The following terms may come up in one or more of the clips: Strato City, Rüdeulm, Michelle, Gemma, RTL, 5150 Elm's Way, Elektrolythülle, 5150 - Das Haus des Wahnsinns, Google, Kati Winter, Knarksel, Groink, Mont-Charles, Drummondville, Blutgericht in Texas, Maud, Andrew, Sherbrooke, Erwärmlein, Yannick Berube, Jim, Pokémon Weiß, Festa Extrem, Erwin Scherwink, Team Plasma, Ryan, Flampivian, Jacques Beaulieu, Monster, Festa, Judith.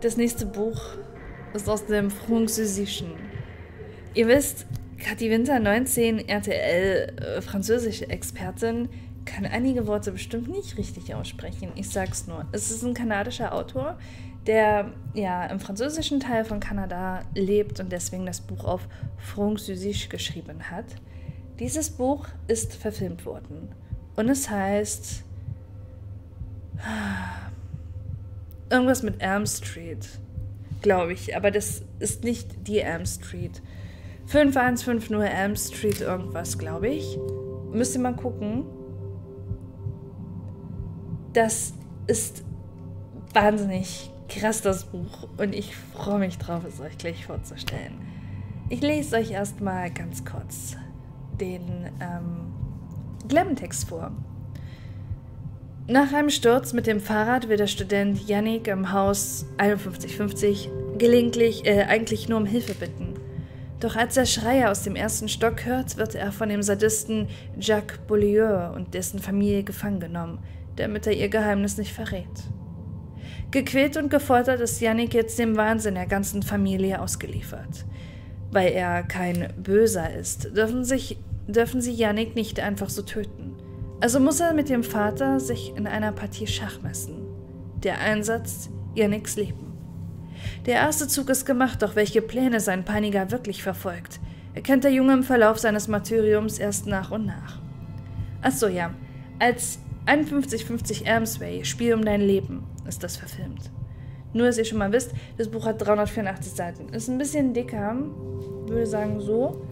Das nächste Buch ist aus dem Französischen. Ihr wisst, Kati Winter, 19, RTL, französische Expertin, kann einige Worte bestimmt nicht richtig aussprechen. Ich sag's nur. Es ist ein kanadischer Autor, der ja im französischen Teil von Kanada lebt und deswegen das Buch auf Französisch geschrieben hat. Dieses Buch ist verfilmt worden und es heißt irgendwas mit Elm Street, glaube ich, aber das ist nicht die Elm Street. 5150 Elm Street irgendwas, glaube ich. Müsst ihr mal gucken. Das ist wahnsinnig krass, das Buch. Und ich freue mich drauf, es euch gleich vorzustellen. Ich lese euch erstmal ganz kurz den Klappentext vor. Nach einem Sturz mit dem Fahrrad wird der Student Yannick im Haus 5150 eigentlich nur um Hilfe bitten. Doch als der Schreier aus dem ersten Stock hört, wird er von dem Sadisten Jacques Beaulieu und dessen Familie gefangen genommen, damit er ihr Geheimnis nicht verrät. Gequält und gefoltert ist Yannick jetzt dem Wahnsinn der ganzen Familie ausgeliefert. Weil er kein Böser ist, dürfen sie Yannick nicht einfach so töten. Also muss er mit dem Vater sich in einer Partie Schach messen. Der Einsatz Yannicks Leben. Der erste Zug ist gemacht, doch welche Pläne sein Peiniger wirklich verfolgt, erkennt der Junge im Verlauf seines Martyriums erst nach und nach. Achso, ja, als 5150 Elm's Way, Spiel um dein Leben, ist das verfilmt. Nur, dass ihr schon mal wisst, das Buch hat 384 Seiten. Ist ein bisschen dicker, würde sagen so.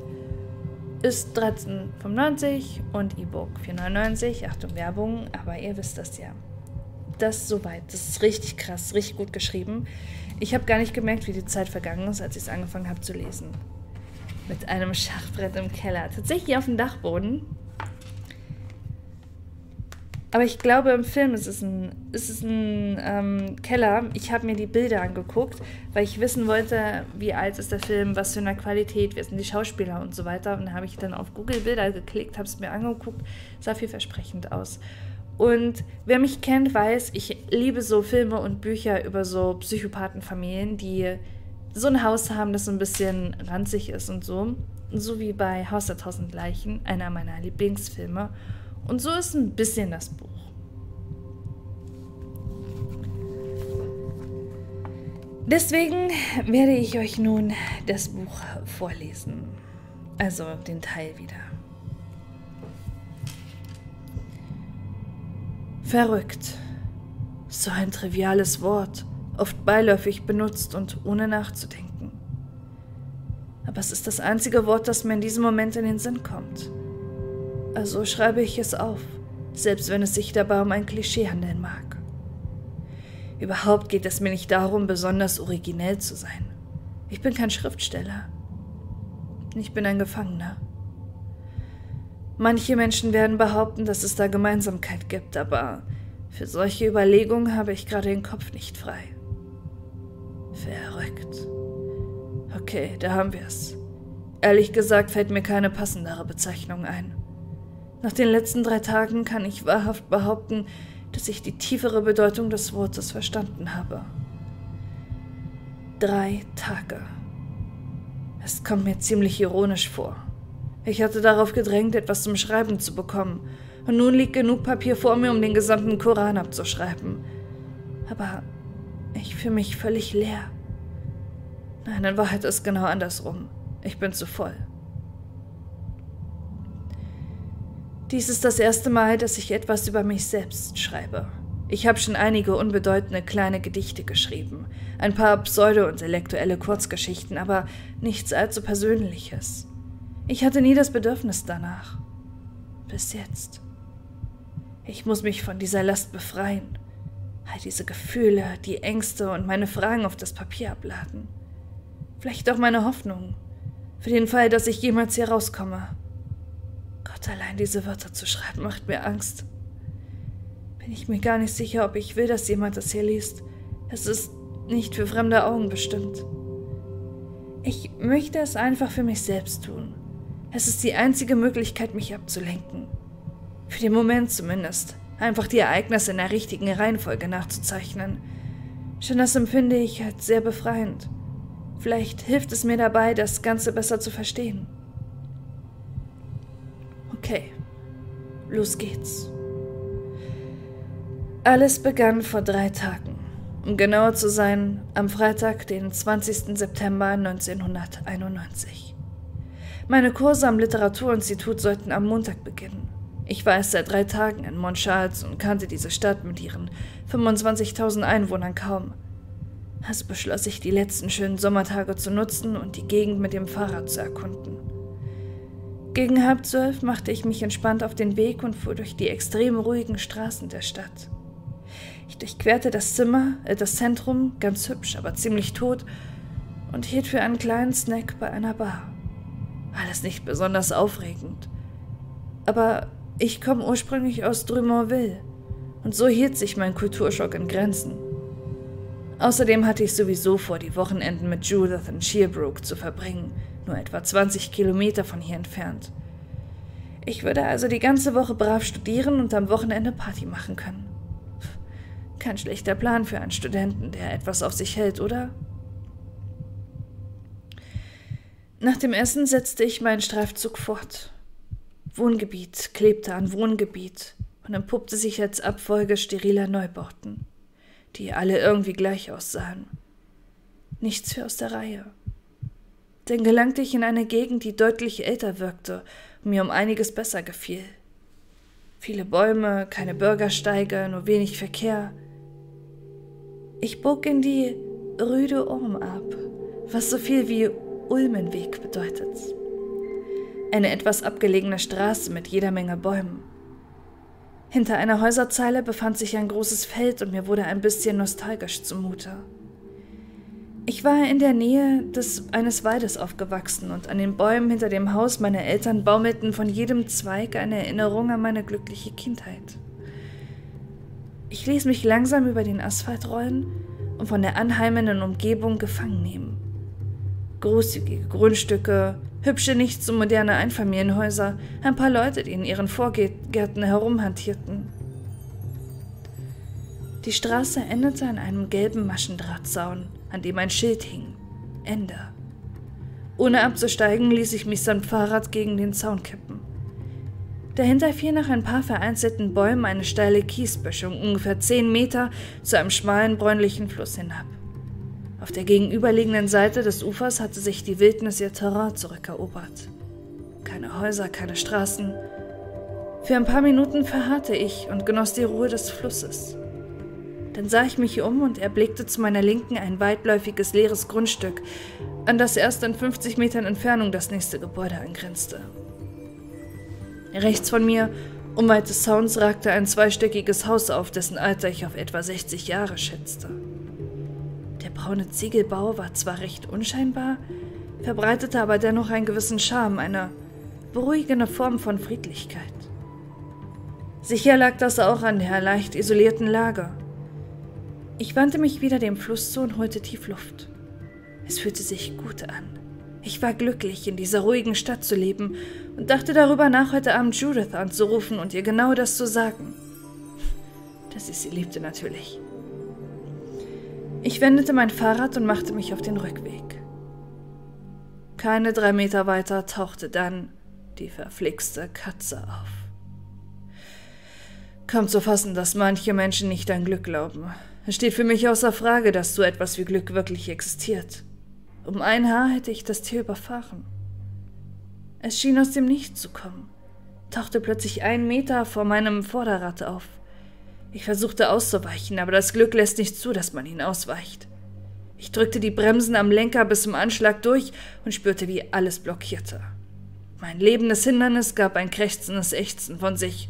Ist 13,95 und E-Book 4,99. Achtung, Werbung, aber ihr wisst das ja. Das soweit. Das ist richtig krass, richtig gut geschrieben. Ich habe gar nicht gemerkt, wie die Zeit vergangen ist, als ich es angefangen habe zu lesen. Mit einem Schachbrett im Keller. Tatsächlich auf dem Dachboden. Aber ich glaube, im Film ist es ein Keller. Ich habe mir die Bilder angeguckt, weil ich wissen wollte, wie alt ist der Film, was für eine Qualität, wer sind die Schauspieler und so weiter. Und da habe ich dann auf Google Bilder geklickt, habe es mir angeguckt, sah vielversprechend aus. Und wer mich kennt, weiß, ich liebe so Filme und Bücher über so Psychopathenfamilien, die so ein Haus haben, das so ein bisschen ranzig ist und so. So wie bei Haus der Tausend Leichen, einer meiner Lieblingsfilme. Und so ist ein bisschen das Buch. Deswegen werde ich euch nun das Buch vorlesen. Also den Teil wieder. Verrückt. So ein triviales Wort, oft beiläufig benutzt und ohne nachzudenken. Aber es ist das einzige Wort, das mir in diesem Moment in den Sinn kommt. Also schreibe ich es auf, selbst wenn es sich dabei um ein Klischee handeln mag. Überhaupt geht es mir nicht darum, besonders originell zu sein. Ich bin kein Schriftsteller. Ich bin ein Gefangener. Manche Menschen werden behaupten, dass es da Gemeinsamkeit gibt, aber für solche Überlegungen habe ich gerade den Kopf nicht frei. Verrückt. Okay, da haben wir es. Ehrlich gesagt fällt mir keine passendere Bezeichnung ein. Nach den letzten 3 Tagen kann ich wahrhaft behaupten, dass ich die tiefere Bedeutung des Wortes verstanden habe. 3 Tage. Es kommt mir ziemlich ironisch vor. Ich hatte darauf gedrängt, etwas zum Schreiben zu bekommen. Und nun liegt genug Papier vor mir, um den gesamten Koran abzuschreiben. Aber ich fühle mich völlig leer. Nein, in Wahrheit ist es genau andersrum. Ich bin zu voll. Dies ist das erste Mal, dass ich etwas über mich selbst schreibe. Ich habe schon einige unbedeutende kleine Gedichte geschrieben, ein paar pseudo-intellektuelle Kurzgeschichten, aber nichts allzu Persönliches. Ich hatte nie das Bedürfnis danach. Bis jetzt. Ich muss mich von dieser Last befreien, all diese Gefühle, die Ängste und meine Fragen auf das Papier abladen. Vielleicht auch meine Hoffnungen, für den Fall, dass ich jemals hier rauskomme. Gott, allein diese Wörter zu schreiben, macht mir Angst. Bin ich mir gar nicht sicher, ob ich will, dass jemand das hier liest. Es ist nicht für fremde Augen bestimmt. Ich möchte es einfach für mich selbst tun. Es ist die einzige Möglichkeit, mich abzulenken. Für den Moment zumindest. Einfach die Ereignisse in der richtigen Reihenfolge nachzuzeichnen. Schon das empfinde ich als sehr befreiend. Vielleicht hilft es mir dabei, das Ganze besser zu verstehen. Okay, los geht's. Alles begann vor 3 Tagen, um genauer zu sein, am Freitag, den 20. September 1991. Meine Kurse am Literaturinstitut sollten am Montag beginnen. Ich war erst seit 3 Tagen in Mont-Charles und kannte diese Stadt mit ihren 25.000 Einwohnern kaum. Also beschloss ich, die letzten schönen Sommertage zu nutzen und die Gegend mit dem Fahrrad zu erkunden. Gegen 11:30 machte ich mich entspannt auf den Weg und fuhr durch die extrem ruhigen Straßen der Stadt. Ich durchquerte das Zentrum, ganz hübsch, aber ziemlich tot, und hielt für einen kleinen Snack bei einer Bar. Alles nicht besonders aufregend. Aber ich komme ursprünglich aus Drummondville, und so hielt sich mein Kulturschock in Grenzen. Außerdem hatte ich sowieso vor, die Wochenenden mit Judith in Sherbrooke zu verbringen, nur etwa 20 Kilometer von hier entfernt. Ich würde also die ganze Woche brav studieren und am Wochenende Party machen können. Kein schlechter Plan für einen Studenten, der etwas auf sich hält, oder? Nach dem Essen setzte ich meinen Streifzug fort. Wohngebiet klebte an Wohngebiet und entpuppte sich als Abfolge steriler Neubauten, die alle irgendwie gleich aussahen. Nichts für aus der Reihe. Dann gelangte ich in eine Gegend, die deutlich älter wirkte und mir um einiges besser gefiel. Viele Bäume, keine Bürgersteige, nur wenig Verkehr. Ich bog in die Rüdeulm ab, was so viel wie Ulmenweg bedeutet. Eine etwas abgelegene Straße mit jeder Menge Bäumen. Hinter einer Häuserzeile befand sich ein großes Feld und mir wurde ein bisschen nostalgisch zumute. Ich war in der Nähe eines Waldes aufgewachsen und an den Bäumen hinter dem Haus meiner Eltern baumelten von jedem Zweig eine Erinnerung an meine glückliche Kindheit. Ich ließ mich langsam über den Asphalt rollen und von der anheimenden Umgebung gefangen nehmen. Großzügige Grundstücke, hübsche, nicht so moderne Einfamilienhäuser, ein paar Leute, die in ihren Vorgärten herumhantierten. Die Straße endete an einem gelben Maschendrahtzaun, an dem ein Schild hing. Ende. Ohne abzusteigen, ließ ich mich samt Fahrrad gegen den Zaun kippen. Dahinter fiel nach ein paar vereinzelten Bäumen eine steile Kiesböschung, ungefähr 10 Meter, zu einem schmalen, bräunlichen Fluss hinab. Auf der gegenüberliegenden Seite des Ufers hatte sich die Wildnis ihr Terrain zurückerobert. Keine Häuser, keine Straßen. Für ein paar Minuten verharrte ich und genoss die Ruhe des Flusses. Dann sah ich mich um und erblickte zu meiner Linken ein weitläufiges, leeres Grundstück, an das erst in 50 Metern Entfernung das nächste Gebäude angrenzte. Rechts von mir, unweit des Zauns, ragte ein zweistöckiges Haus auf, dessen Alter ich auf etwa 60 Jahre schätzte. Der braune Ziegelbau war zwar recht unscheinbar, verbreitete aber dennoch einen gewissen Charme, eine beruhigende Form von Friedlichkeit. Sicher lag das auch an der leicht isolierten Lage. Ich wandte mich wieder dem Fluss zu und holte tief Luft. Es fühlte sich gut an. Ich war glücklich, in dieser ruhigen Stadt zu leben und dachte darüber nach, heute Abend Judith anzurufen und ihr genau das zu sagen. Dass ich sie liebte, natürlich. Ich wendete mein Fahrrad und machte mich auf den Rückweg. Keine 3 Meter weiter tauchte dann die verflixte Katze auf. Kaum zu fassen, dass manche Menschen nicht an Glück glauben. Es steht für mich außer Frage, dass so etwas wie Glück wirklich existiert. Um ein Haar hätte ich das Tier überfahren. Es schien aus dem Nichts zu kommen, tauchte plötzlich 1 Meter vor meinem Vorderrad auf. Ich versuchte auszuweichen, aber das Glück lässt nicht zu, dass man ihn ausweicht. Ich drückte die Bremsen am Lenker bis zum Anschlag durch und spürte, wie alles blockierte. Mein lebendes Hindernis gab ein krächzendes Ächzen von sich.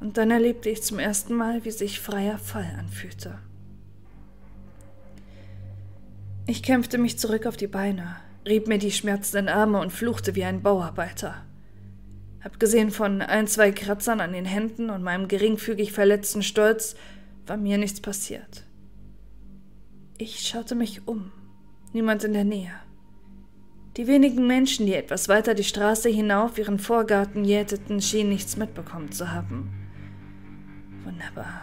Und dann erlebte ich zum ersten Mal, wie sich freier Fall anfühlte. Ich kämpfte mich zurück auf die Beine, rieb mir die schmerzenden Arme und fluchte wie ein Bauarbeiter. Abgesehen von 1, 2 Kratzern an den Händen und meinem geringfügig verletzten Stolz war mir nichts passiert. Ich schaute mich um, niemand in der Nähe. Die wenigen Menschen, die etwas weiter die Straße hinauf ihren Vorgarten jäteten, schienen nichts mitbekommen zu haben. Wunderbar.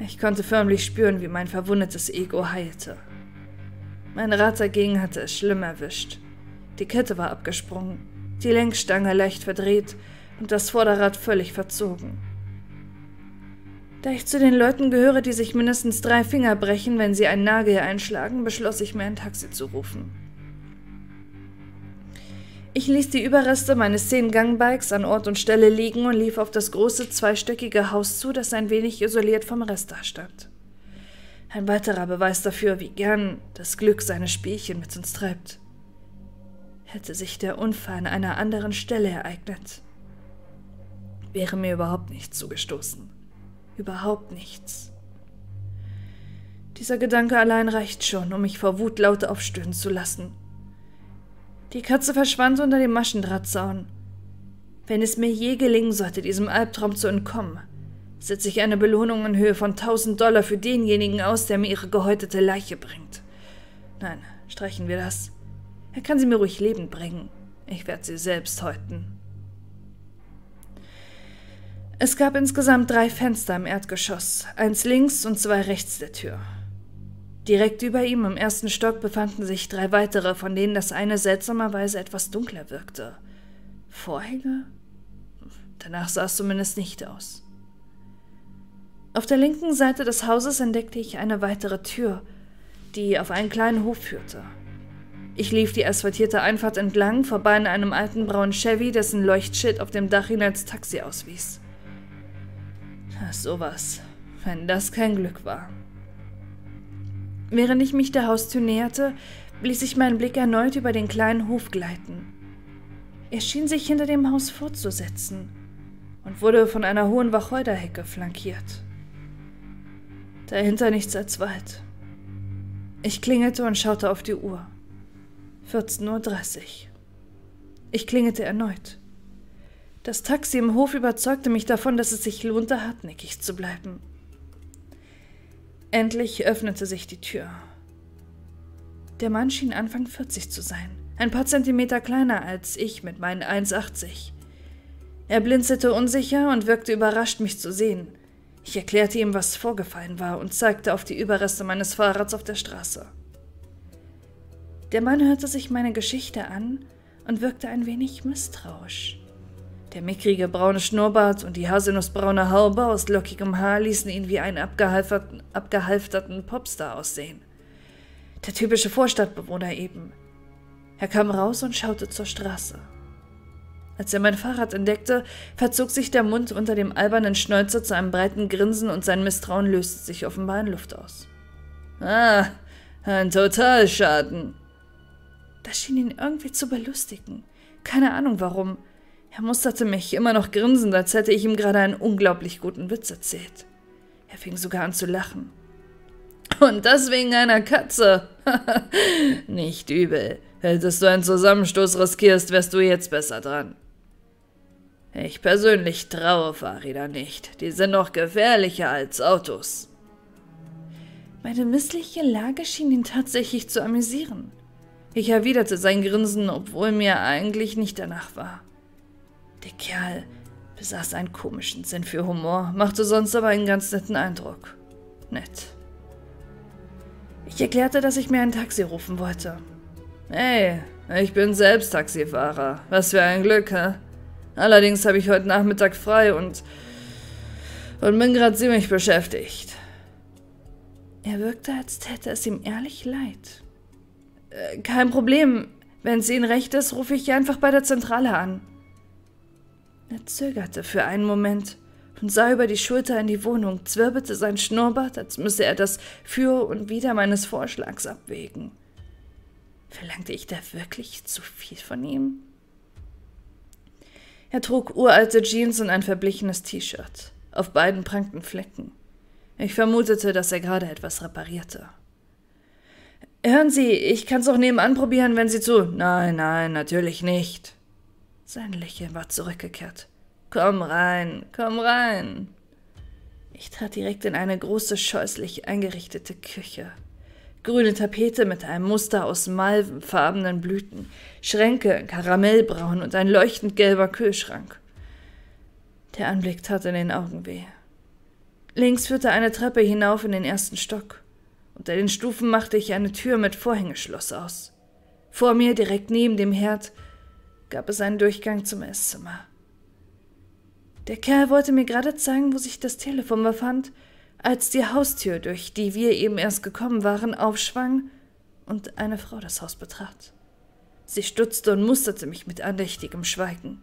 Ich konnte förmlich spüren, wie mein verwundetes Ego heilte. Mein Rad dagegen hatte es schlimm erwischt. Die Kette war abgesprungen, die Lenkstange leicht verdreht und das Vorderrad völlig verzogen. Da ich zu den Leuten gehöre, die sich mindestens 3 Finger brechen, wenn sie einen Nagel einschlagen, beschloss ich mir, ein Taxi zu rufen. Ich ließ die Überreste meines 10-Gang-Bikes an Ort und Stelle liegen und lief auf das große, zweistöckige Haus zu, das ein wenig isoliert vom Rest dastand. Ein weiterer Beweis dafür, wie gern das Glück seine Spielchen mit uns treibt. Hätte sich der Unfall an einer anderen Stelle ereignet, wäre mir überhaupt nichts zugestoßen. Überhaupt nichts. Dieser Gedanke allein reicht schon, um mich vor Wut laut aufstöhnen zu lassen. Die Katze verschwand unter dem Maschendrahtzaun. Wenn es mir je gelingen sollte, diesem Albtraum zu entkommen, setze ich eine Belohnung in Höhe von $1000 für denjenigen aus, der mir ihre gehäutete Leiche bringt. Nein, streichen wir das. Er kann sie mir ruhig lebend bringen. Ich werde sie selbst häuten. Es gab insgesamt 3 Fenster im Erdgeschoss, eins links und 2 rechts der Tür. Direkt über ihm im ersten Stock befanden sich 3 weitere, von denen das eine seltsamerweise etwas dunkler wirkte. Vorhänge? Danach sah es zumindest nicht aus. Auf der linken Seite des Hauses entdeckte ich eine weitere Tür, die auf einen kleinen Hof führte. Ich lief die asphaltierte Einfahrt entlang, vorbei an einem alten braunen Chevy, dessen Leuchtschild auf dem Dach ihn als Taxi auswies. Ach, sowas, wenn das kein Glück war. Während ich mich der Haustür näherte, ließ ich meinen Blick erneut über den kleinen Hof gleiten. Er schien sich hinter dem Haus fortzusetzen und wurde von einer hohen Wacholderhecke flankiert. Dahinter nichts als Wald. Ich klingelte und schaute auf die Uhr. 14:30 Uhr. Ich klingelte erneut. Das Taxi im Hof überzeugte mich davon, dass es sich lohnte, hartnäckig zu bleiben. Endlich öffnete sich die Tür. Der Mann schien Anfang 40 zu sein, ein paar Zentimeter kleiner als ich mit meinen 1,80. Er blinzelte unsicher und wirkte überrascht, mich zu sehen. Ich erklärte ihm, was vorgefallen war und zeigte auf die Überreste meines Fahrrads auf der Straße. Der Mann hörte sich meine Geschichte an und wirkte ein wenig misstrauisch. Der mickrige braune Schnurrbart und die haselnussbraune Haube aus lockigem Haar ließen ihn wie einen abgehalfterten Popstar aussehen. Der typische Vorstadtbewohner eben. Er kam raus und schaute zur Straße. Als er mein Fahrrad entdeckte, verzog sich der Mund unter dem albernen Schnäuzer zu einem breiten Grinsen und sein Misstrauen löste sich offenbar in Luft aus. Ah, ein Totalschaden. Das schien ihn irgendwie zu belustigen. Keine Ahnung warum. Er musterte mich, immer noch grinsend, als hätte ich ihm gerade einen unglaublich guten Witz erzählt. Er fing sogar an zu lachen. Und das wegen einer Katze. Nicht übel. Hättest du einen Zusammenstoß riskierst, wärst du jetzt besser dran. Ich persönlich traue Fahrräder nicht. Die sind noch gefährlicher als Autos. Meine missliche Lage schien ihn tatsächlich zu amüsieren. Ich erwiderte sein Grinsen, obwohl mir eigentlich nicht danach war. Der Kerl besaß einen komischen Sinn für Humor, machte sonst aber einen ganz netten Eindruck. Nett. Ich erklärte, dass ich mir ein Taxi rufen wollte. Hey, ich bin selbst Taxifahrer. Was für ein Glück, hä? Allerdings habe ich heute Nachmittag frei und bin gerade ziemlich beschäftigt. Er wirkte, als täte es ihm ehrlich leid. Kein Problem. Wenn es Ihnen recht ist, rufe ich einfach bei der Zentrale an. Er zögerte für einen Moment und sah über die Schulter in die Wohnung, zwirbelte sein Schnurrbart, als müsse er das Für und Wider meines Vorschlags abwägen. Verlangte ich da wirklich zu viel von ihm? Er trug uralte Jeans und ein verblichenes T-Shirt. Auf beiden prangten Flecken. Ich vermutete, dass er gerade etwas reparierte. »Hören Sie, ich kann's auch nebenan probieren, wenn Sie zu...« »Nein, nein, natürlich nicht.« Sein Lächeln war zurückgekehrt. »Komm rein, komm rein!« Ich trat direkt in eine große, scheußlich eingerichtete Küche. Grüne Tapete mit einem Muster aus malvenfarbenen Blüten, Schränke in Karamellbraun und ein leuchtend gelber Kühlschrank. Der Anblick tat in den Augen weh. Links führte eine Treppe hinauf in den ersten Stock. Unter den Stufen machte ich eine Tür mit Vorhängeschloss aus. Vor mir, direkt neben dem Herd, gab es einen Durchgang zum Esszimmer. Der Kerl wollte mir gerade zeigen, wo sich das Telefon befand, als die Haustür, durch die wir eben erst gekommen waren, aufschwang und eine Frau das Haus betrat. Sie stutzte und musterte mich mit andächtigem Schweigen.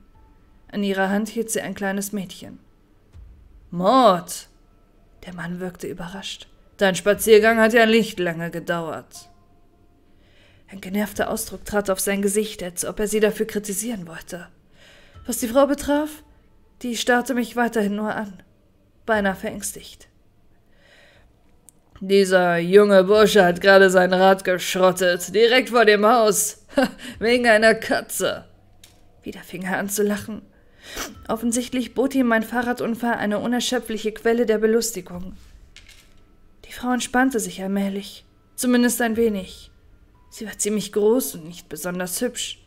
An ihrer Hand hielt sie ein kleines Mädchen. »Maud!« Der Mann wirkte überrascht. »Dein Spaziergang hat ja nicht lange gedauert.« Ein genervter Ausdruck trat auf sein Gesicht, als ob er sie dafür kritisieren wollte. Was die Frau betraf, die starrte mich weiterhin nur an, beinahe verängstigt. »Dieser junge Bursche hat gerade sein Rad geschrottet, direkt vor dem Haus, wegen einer Katze.« Wieder fing er an zu lachen. Offensichtlich bot ihm mein Fahrradunfall eine unerschöpfliche Quelle der Belustigung. Die Frau entspannte sich allmählich, zumindest ein wenig. Sie war ziemlich groß und nicht besonders hübsch.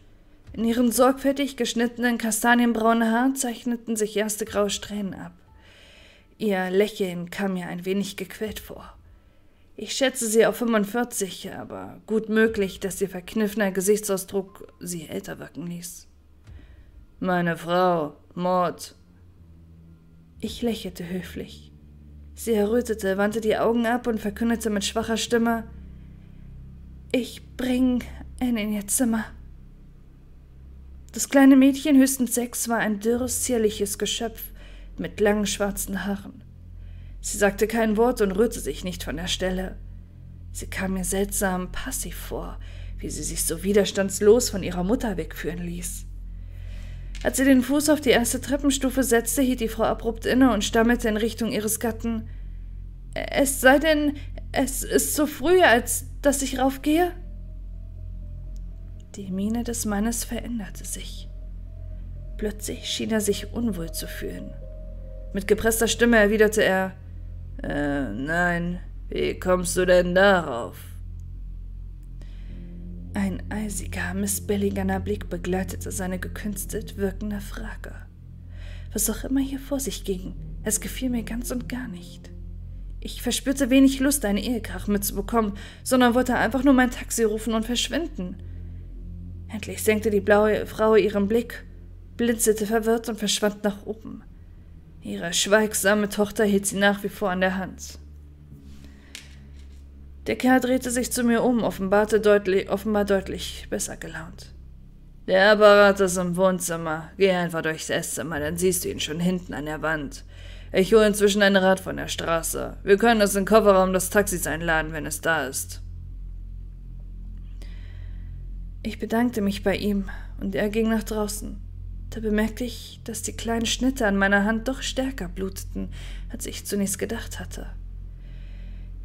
In ihrem sorgfältig geschnittenen kastanienbraunen Haar zeichneten sich erste graue Strähnen ab. Ihr Lächeln kam mir ein wenig gequält vor. Ich schätze sie auf 45, aber gut möglich, dass ihr verkniffener Gesichtsausdruck sie älter wirken ließ. »Meine Frau, Maud.« Ich lächelte höflich. Sie errötete, wandte die Augen ab und verkündete mit schwacher Stimme, »Ich bring ihn in ihr Zimmer.« Das kleine Mädchen, höchstens 6, war ein dürres, zierliches Geschöpf mit langen schwarzen Haaren. Sie sagte kein Wort und rührte sich nicht von der Stelle. Sie kam mir seltsam passiv vor, wie sie sich so widerstandslos von ihrer Mutter wegführen ließ. Als sie den Fuß auf die erste Treppenstufe setzte, hielt die Frau abrupt inne und stammelte in Richtung ihres Gatten. »Es sei denn, es ist so früh, als dass ich raufgehe?« Die Miene des Mannes veränderte sich. Plötzlich schien er sich unwohl zu fühlen. Mit gepresster Stimme erwiderte er, »Nein, wie kommst du denn darauf?« Ein eisiger, missbilligender Blick begleitete seine gekünstelt wirkende Frage. Was auch immer hier vor sich ging, es gefiel mir ganz und gar nicht. Ich verspürte wenig Lust, einen Ehekrach mitzubekommen, sondern wollte einfach nur mein Taxi rufen und verschwinden. Endlich senkte die blaue Frau ihren Blick, blinzelte verwirrt und verschwand nach oben. Ihre schweigsame Tochter hielt sie nach wie vor an der Hand. Der Kerl drehte sich zu mir um, offenbar deutlich besser gelaunt. »Der Apparat ist im Wohnzimmer. Geh einfach durchs Esszimmer, dann siehst du ihn schon hinten an der Wand. Ich hole inzwischen ein Rad von der Straße. Wir können es in den Kofferraum des Taxis einladen, wenn es da ist.« Ich bedankte mich bei ihm und er ging nach draußen. Da bemerkte ich, dass die kleinen Schnitte an meiner Hand doch stärker bluteten, als ich zunächst gedacht hatte.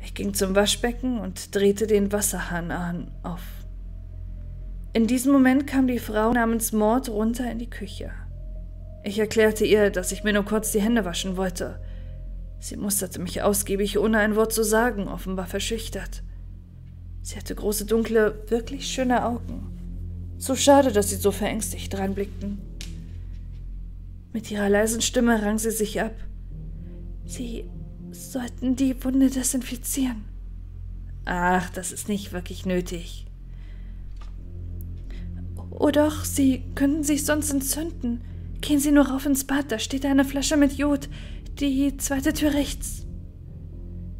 Ich ging zum Waschbecken und drehte den Wasserhahn auf. In diesem Moment kam die Frau namens Maud runter in die Küche. Ich erklärte ihr, dass ich mir nur kurz die Hände waschen wollte. Sie musterte mich ausgiebig, ohne ein Wort zu sagen, offenbar verschüchtert. Sie hatte große, dunkle, wirklich schöne Augen. So schade, dass sie so verängstigt reinblickten. Mit ihrer leisen Stimme rang sie sich ab. Sie sollten die Wunde desinfizieren. Ach, das ist nicht wirklich nötig. Oh doch, Sie könnten sich sonst entzünden. Gehen Sie nur rauf ins Bad, da steht eine Flasche mit Jod. Die zweite Tür rechts.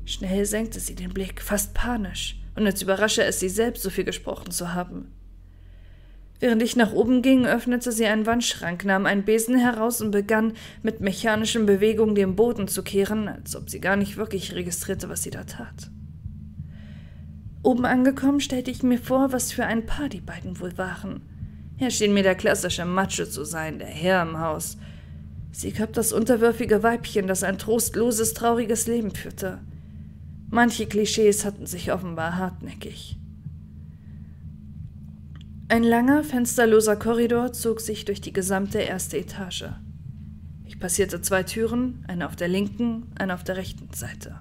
Schnell senkte sie den Blick, fast panisch, und als überrasche es sie selbst, so viel gesprochen zu haben. Während ich nach oben ging, öffnete sie einen Wandschrank, nahm einen Besen heraus und begann, mit mechanischen Bewegungen den Boden zu kehren, als ob sie gar nicht wirklich registrierte, was sie da tat. Oben angekommen, stellte ich mir vor, was für ein Paar die beiden wohl waren. Er schien mir der klassische Macho zu sein, der Herr im Haus. Sie gab das unterwürfige Weibchen, das ein trostloses, trauriges Leben führte. Manche Klischees hatten sich offenbar hartnäckig. Ein langer, fensterloser Korridor zog sich durch die gesamte erste Etage. Ich passierte 2 Türen, eine auf der linken, eine auf der rechten Seite.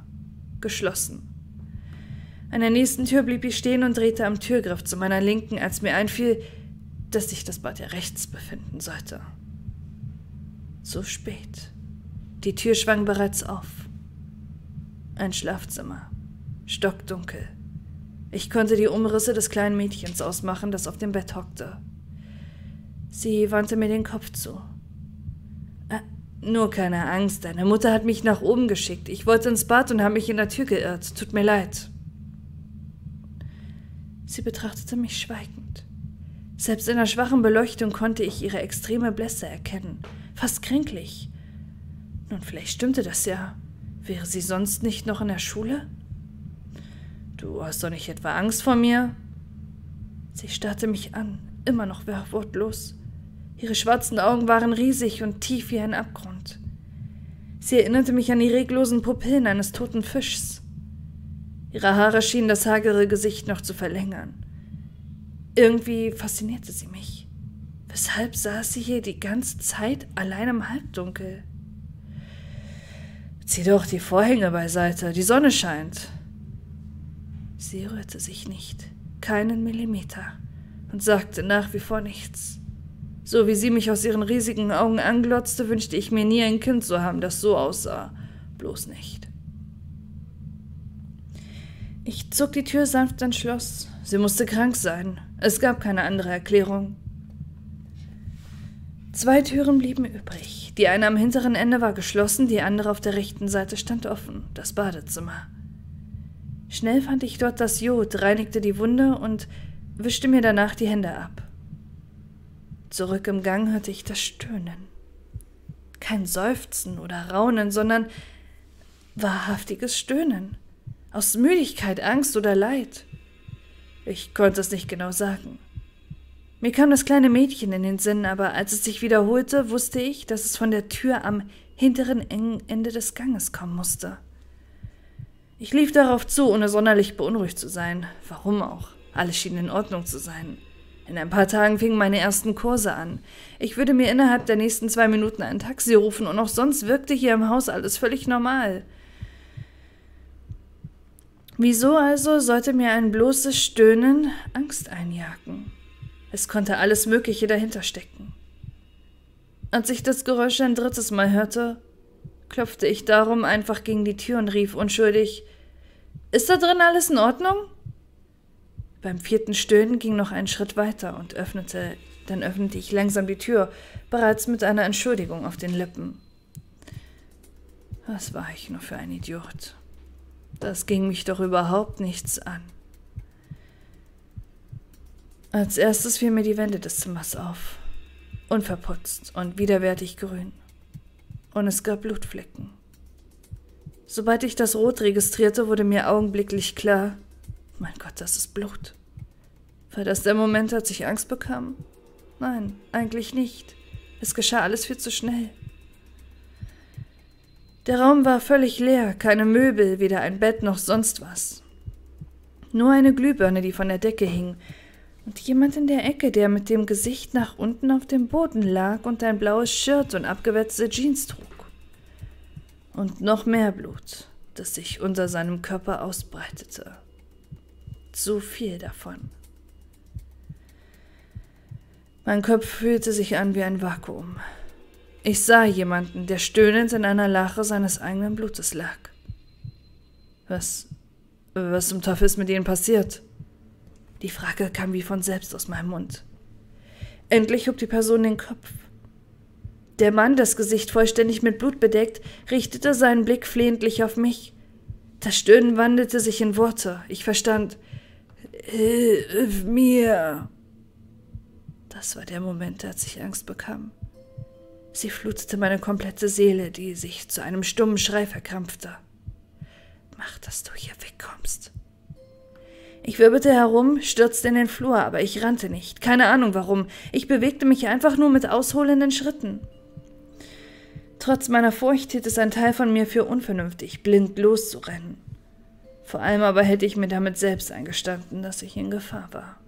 Geschlossen. An der nächsten Tür blieb ich stehen und drehte am Türgriff zu meiner linken, als mir einfiel, dass sich das Bad ja rechts befinden sollte. Zu spät. Die Tür schwang bereits auf. Ein Schlafzimmer. Stockdunkel. Ich konnte die Umrisse des kleinen Mädchens ausmachen, das auf dem Bett hockte. Sie wandte mir den Kopf zu. Nur keine Angst, deine Mutter hat mich nach oben geschickt. Ich wollte ins Bad und habe mich in der Tür geirrt. Tut mir leid. Sie betrachtete mich schweigend. Selbst in der schwachen Beleuchtung konnte ich ihre extreme Blässe erkennen. Fast kränklich. Nun, vielleicht stimmte das ja. Wäre sie sonst nicht noch in der Schule? Du hast doch nicht etwa Angst vor mir? Sie starrte mich an, immer noch wortlos. Ihre schwarzen Augen waren riesig und tief wie ein Abgrund. Sie erinnerte mich an die reglosen Pupillen eines toten Fischs. Ihre Haare schienen das hagere Gesicht noch zu verlängern. Irgendwie faszinierte sie mich. Weshalb saß sie hier die ganze Zeit allein im Halbdunkel? Zieh doch die Vorhänge beiseite, die Sonne scheint. Sie rührte sich nicht, keinen Millimeter, und sagte nach wie vor nichts. So wie sie mich aus ihren riesigen Augen anglotzte, wünschte ich mir nie ein Kind zu haben, das so aussah. Bloß nicht. Ich zog die Tür sanft ins Schloss. Sie musste krank sein. Es gab keine andere Erklärung. Zwei Türen blieben übrig. Die eine am hinteren Ende war geschlossen, die andere auf der rechten Seite stand offen, das Badezimmer. Schnell fand ich dort das Jod, reinigte die Wunde und wischte mir danach die Hände ab. Zurück im Gang hörte ich das Stöhnen. Kein Seufzen oder Raunen, sondern wahrhaftiges Stöhnen. Aus Müdigkeit, Angst oder Leid. Ich konnte es nicht genau sagen. Mir kam das kleine Mädchen in den Sinn, aber als es sich wiederholte, wusste ich, dass es von der Tür am hinteren engen Ende des Ganges kommen musste. Ich lief darauf zu, ohne sonderlich beunruhigt zu sein. Warum auch? Alles schien in Ordnung zu sein. In ein paar Tagen fingen meine ersten Kurse an. Ich würde mir innerhalb der nächsten 2 Minuten ein Taxi rufen und auch sonst wirkte hier im Haus alles völlig normal. Wieso also sollte mir ein bloßes Stöhnen Angst einjagen? Es konnte alles Mögliche dahinter stecken. Als ich das Geräusch ein drittes Mal hörte, klopfte ich darum einfach gegen die Tür und rief unschuldig, »Ist da drin alles in Ordnung?« Beim 4. Stöhnen ging noch ein Schritt weiter und dann öffnete ich langsam die Tür, bereits mit einer Entschuldigung auf den Lippen. Was war ich nur für ein Idiot? Das ging mich doch überhaupt nichts an. Als erstes fielen mir die Wände des Zimmers auf, unverputzt und widerwärtig grün. Und es gab Blutflecken. Sobald ich das Rot registrierte, wurde mir augenblicklich klar, mein Gott, das ist Blut. War das der Moment, als ich Angst bekam? Nein, eigentlich nicht. Es geschah alles viel zu schnell. Der Raum war völlig leer, keine Möbel, weder ein Bett noch sonst was. Nur eine Glühbirne, die von der Decke hing, und jemand in der Ecke, der mit dem Gesicht nach unten auf dem Boden lag und ein blaues Shirt und abgewetzte Jeans trug. Und noch mehr Blut, das sich unter seinem Körper ausbreitete. Zu viel davon. Mein Kopf fühlte sich an wie ein Vakuum. Ich sah jemanden, der stöhnend in einer Lache seines eigenen Blutes lag. Was zum Teufel ist mit ihnen passiert? Die Frage kam wie von selbst aus meinem Mund. Endlich hob die Person den Kopf. Der Mann, das Gesicht vollständig mit Blut bedeckt, richtete seinen Blick flehentlich auf mich. Das Stöhnen wandelte sich in Worte. Ich verstand... »Hilf mir!« Das war der Moment, als ich Angst bekam. Sie flutete meine komplette Seele, die sich zu einem stummen Schrei verkrampfte. »Mach, dass du hier wegkommst!« Ich wirbelte herum, stürzte in den Flur, aber ich rannte nicht. Keine Ahnung warum. Ich bewegte mich einfach nur mit ausholenden Schritten. Trotz meiner Furcht hielt es ein Teil von mir für unvernünftig, blind loszurennen. Vor allem aber hätte ich mir damit selbst eingestanden, dass ich in Gefahr war.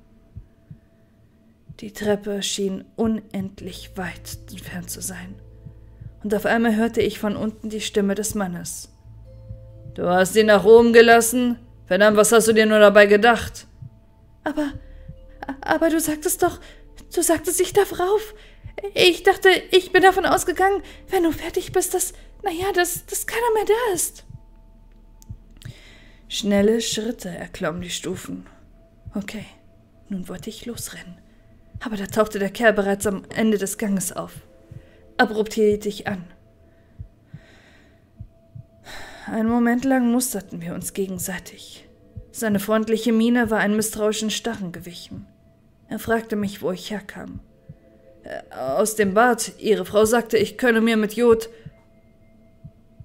Die Treppe schien unendlich weit entfernt zu sein. Und auf einmal hörte ich von unten die Stimme des Mannes. »Du hast ihn nach oben gelassen? Verdammt, was hast du dir nur dabei gedacht?« »Aber du sagtest, ich darf rauf. Ich dachte, ich bin davon ausgegangen, wenn du fertig bist, dass keiner mehr da ist.« Schnelle Schritte erklommen die Stufen. Okay, nun wollte ich losrennen. Aber da tauchte der Kerl bereits am Ende des Ganges auf. Abrupt hielt ich an. Einen Moment lang musterten wir uns gegenseitig. Seine freundliche Miene war einem misstrauischen Starren gewichen. Er fragte mich, wo ich herkam. Aus dem Bad. Ihre Frau sagte, ich könne mir mit Jod...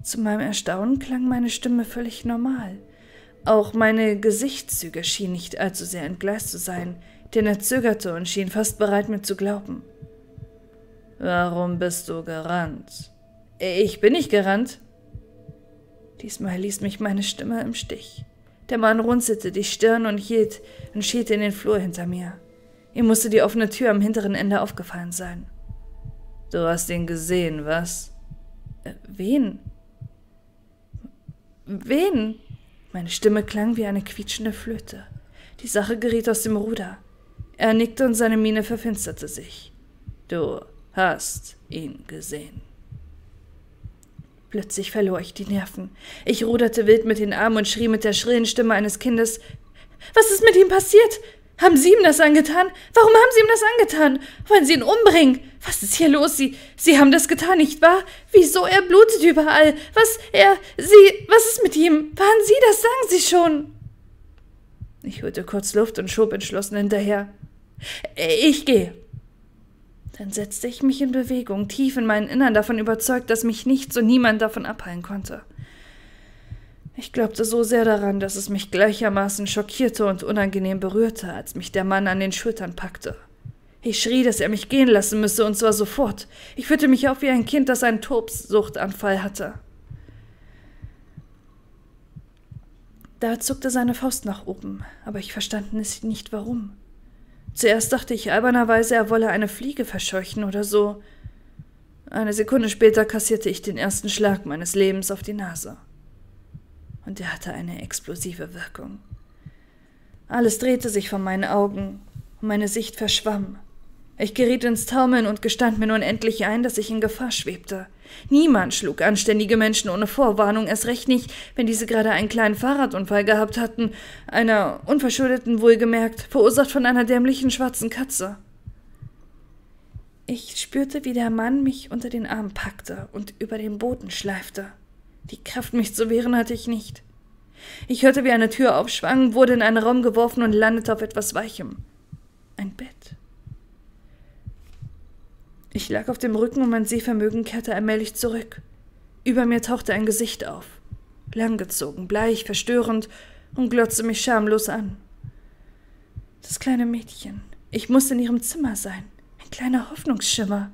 Zu meinem Erstaunen klang meine Stimme völlig normal. Auch meine Gesichtszüge schienen nicht allzu sehr entgleist zu sein, denn er zögerte und schien fast bereit, mir zu glauben. »Warum bist du gerannt?« »Ich bin nicht gerannt.« Diesmal ließ mich meine Stimme im Stich. Der Mann runzelte die Stirn und schielte in den Flur hinter mir. Ihm musste die offene Tür am hinteren Ende aufgefallen sein. »Du hast ihn gesehen, was?« »Wen?« »Wen?« Meine Stimme klang wie eine quietschende Flöte. Die Sache geriet aus dem Ruder. Er nickte und seine Miene verfinsterte sich. »Du hast ihn gesehen.« Plötzlich verlor ich die Nerven. Ich ruderte wild mit den Armen und schrie mit der schrillen Stimme eines Kindes, »Was ist mit ihm passiert? Haben Sie ihm das angetan? Warum haben Sie ihm das angetan? Wollen Sie ihn umbringen? Was ist hier los? Sie haben das getan, nicht wahr? Wieso? Er blutet überall. Was ist mit ihm? Waren Sie das? Sagen Sie schon!« Ich holte kurz Luft und schob entschlossen hinterher. »Ich gehe.« Dann setzte ich mich in Bewegung, tief in meinem Innern davon überzeugt, dass mich nichts und niemand davon abhalten konnte. Ich glaubte so sehr daran, dass es mich gleichermaßen schockierte und unangenehm berührte, als mich der Mann an den Schultern packte. Ich schrie, dass er mich gehen lassen müsse, und zwar sofort. Ich fühlte mich auf wie ein Kind, das einen Tobsuchtanfall hatte. Da zuckte seine Faust nach oben, aber ich verstand nicht, warum. Zuerst dachte ich albernerweise, er wolle eine Fliege verscheuchen oder so. Eine Sekunde später kassierte ich den ersten Schlag meines Lebens auf die Nase. Und er hatte eine explosive Wirkung. Alles drehte sich vor meinen Augen und meine Sicht verschwamm. Ich geriet ins Taumeln und gestand mir nun endlich ein, dass ich in Gefahr schwebte. Niemand schlug anständige Menschen ohne Vorwarnung, erst recht nicht, wenn diese gerade einen kleinen Fahrradunfall gehabt hatten, einer unverschuldeten wohlgemerkt, verursacht von einer dämlichen schwarzen Katze. Ich spürte, wie der Mann mich unter den Arm packte und über den Boden schleifte. Die Kraft, mich zu wehren, hatte ich nicht. Ich hörte, wie eine Tür aufschwang, wurde in einen Raum geworfen und landete auf etwas Weichem. Ein Bett. Ich lag auf dem Rücken und mein Sehvermögen kehrte allmählich zurück. Über mir tauchte ein Gesicht auf. Langgezogen, bleich, verstörend und glotzte mich schamlos an. Das kleine Mädchen. Ich musste in ihrem Zimmer sein. Ein kleiner Hoffnungsschimmer.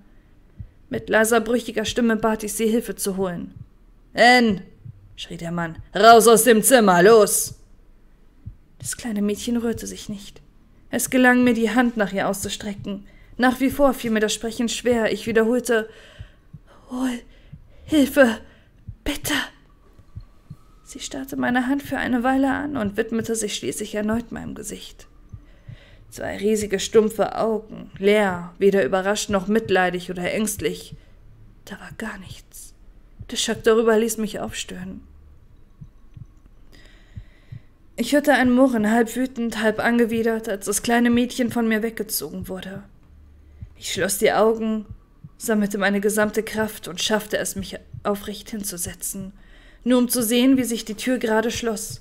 Mit leiser, brüchiger Stimme bat ich sie, Hilfe zu holen. »N«, schrie der Mann, »raus aus dem Zimmer, los!« Das kleine Mädchen rührte sich nicht. Es gelang mir, die Hand nach ihr auszustrecken. Nach wie vor fiel mir das Sprechen schwer. Ich wiederholte, »Hol Hilfe, bitte!« Sie starrte meine Hand für eine Weile an und widmete sich schließlich erneut meinem Gesicht. Zwei riesige, stumpfe Augen, leer, weder überrascht noch mitleidig oder ängstlich. Da war gar nichts. Der Schock darüber ließ mich aufstöhnen. Ich hörte ein Murren, halb wütend, halb angewidert, als das kleine Mädchen von mir weggezogen wurde. Ich schloss die Augen, sammelte meine gesamte Kraft und schaffte es, mich aufrecht hinzusetzen, nur um zu sehen, wie sich die Tür gerade schloss.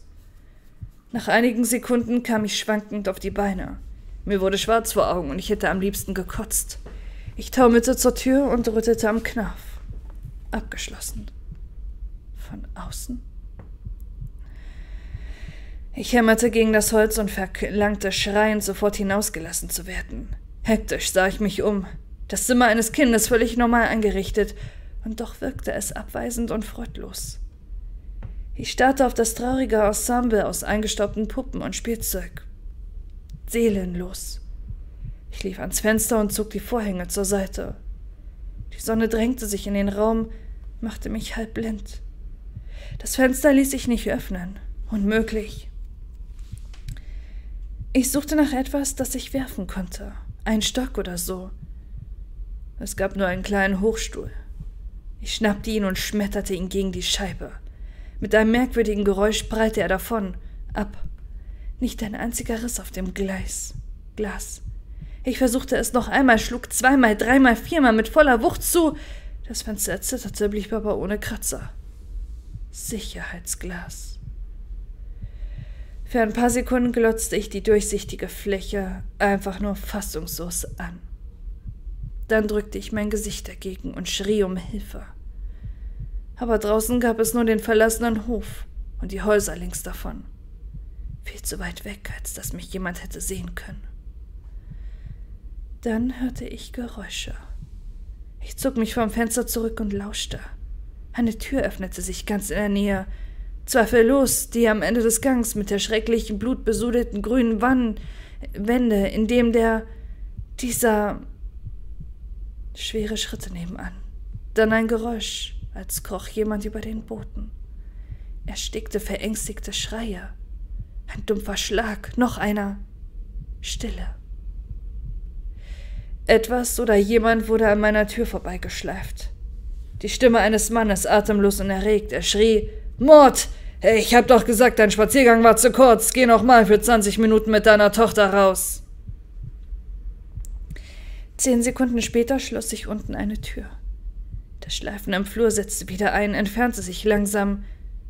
Nach einigen Sekunden kam ich schwankend auf die Beine. Mir wurde schwarz vor Augen und ich hätte am liebsten gekotzt. Ich taumelte zur Tür und rüttelte am Knopf. Abgeschlossen. Von außen? Ich hämmerte gegen das Holz und verlangte schreiend, sofort hinausgelassen zu werden. Hektisch sah ich mich um. Das Zimmer eines Kindes völlig normal eingerichtet, und doch wirkte es abweisend und freudlos. Ich starrte auf das traurige Ensemble aus eingestaubten Puppen und Spielzeug. Seelenlos. Ich lief ans Fenster und zog die Vorhänge zur Seite. Die Sonne drängte sich in den Raum, machte mich halb blind. Das Fenster ließ sich nicht öffnen. Unmöglich. Ich suchte nach etwas, das ich werfen konnte. Ein Stock oder so. Es gab nur einen kleinen Hochstuhl. Ich schnappte ihn und schmetterte ihn gegen die Scheibe. Mit einem merkwürdigen Geräusch prallte er davon, ab. Nicht ein einziger Riss auf dem Glas. Ich versuchte es noch einmal, schlug zweimal, dreimal, viermal mit voller Wucht zu. Das Fenster erzitterte, blieb aber ohne Kratzer. Sicherheitsglas. Für ein paar Sekunden glotzte ich die durchsichtige Fläche einfach nur fassungslos an. Dann drückte ich mein Gesicht dagegen und schrie um Hilfe. Aber draußen gab es nur den verlassenen Hof und die Häuser links davon. Viel zu weit weg, als dass mich jemand hätte sehen können. Dann hörte ich Geräusche. Ich zog mich vom Fenster zurück und lauschte. Eine Tür öffnete sich ganz in der Nähe. Zweifellos die am Ende des Gangs mit der schrecklichen, blutbesudelten grünen Wände, in dem dieser schwere Schritte nebenan. Dann ein Geräusch, als kroch jemand über den Boden. Erstickte, verängstigte Schreie. Ein dumpfer Schlag, noch einer. Stille. Etwas oder jemand wurde an meiner Tür vorbeigeschleift. Die Stimme eines Mannes, atemlos und erregt, er schrie, »Mord! Ich hab doch gesagt, dein Spaziergang war zu kurz. Geh noch mal für 20 Minuten mit deiner Tochter raus.« 10 Sekunden später schloss sich unten eine Tür. Das Schleifen im Flur setzte wieder ein, entfernte sich langsam,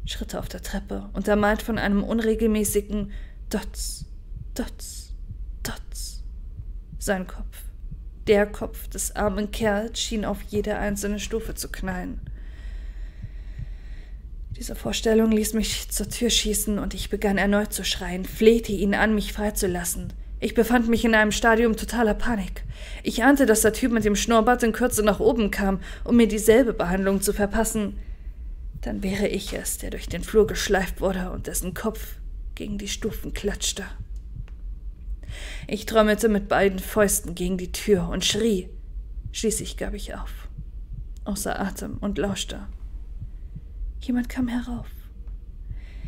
Schritte auf der Treppe, untermalt von einem unregelmäßigen Dots, Dots, Dots. Sein Kopf, der Kopf des armen Kerls, schien auf jede einzelne Stufe zu knallen. Diese Vorstellung ließ mich zur Tür schießen und ich begann erneut zu schreien, flehte ihn an, mich freizulassen. Ich befand mich in einem Stadium totaler Panik. Ich ahnte, dass der Typ mit dem Schnurrbart in Kürze nach oben kam, um mir dieselbe Behandlung zu verpassen. Dann wäre ich es, der durch den Flur geschleift wurde und dessen Kopf gegen die Stufen klatschte. Ich trommelte mit beiden Fäusten gegen die Tür und schrie. Schließlich gab ich auf, außer Atem, und lauschte. Jemand kam herauf.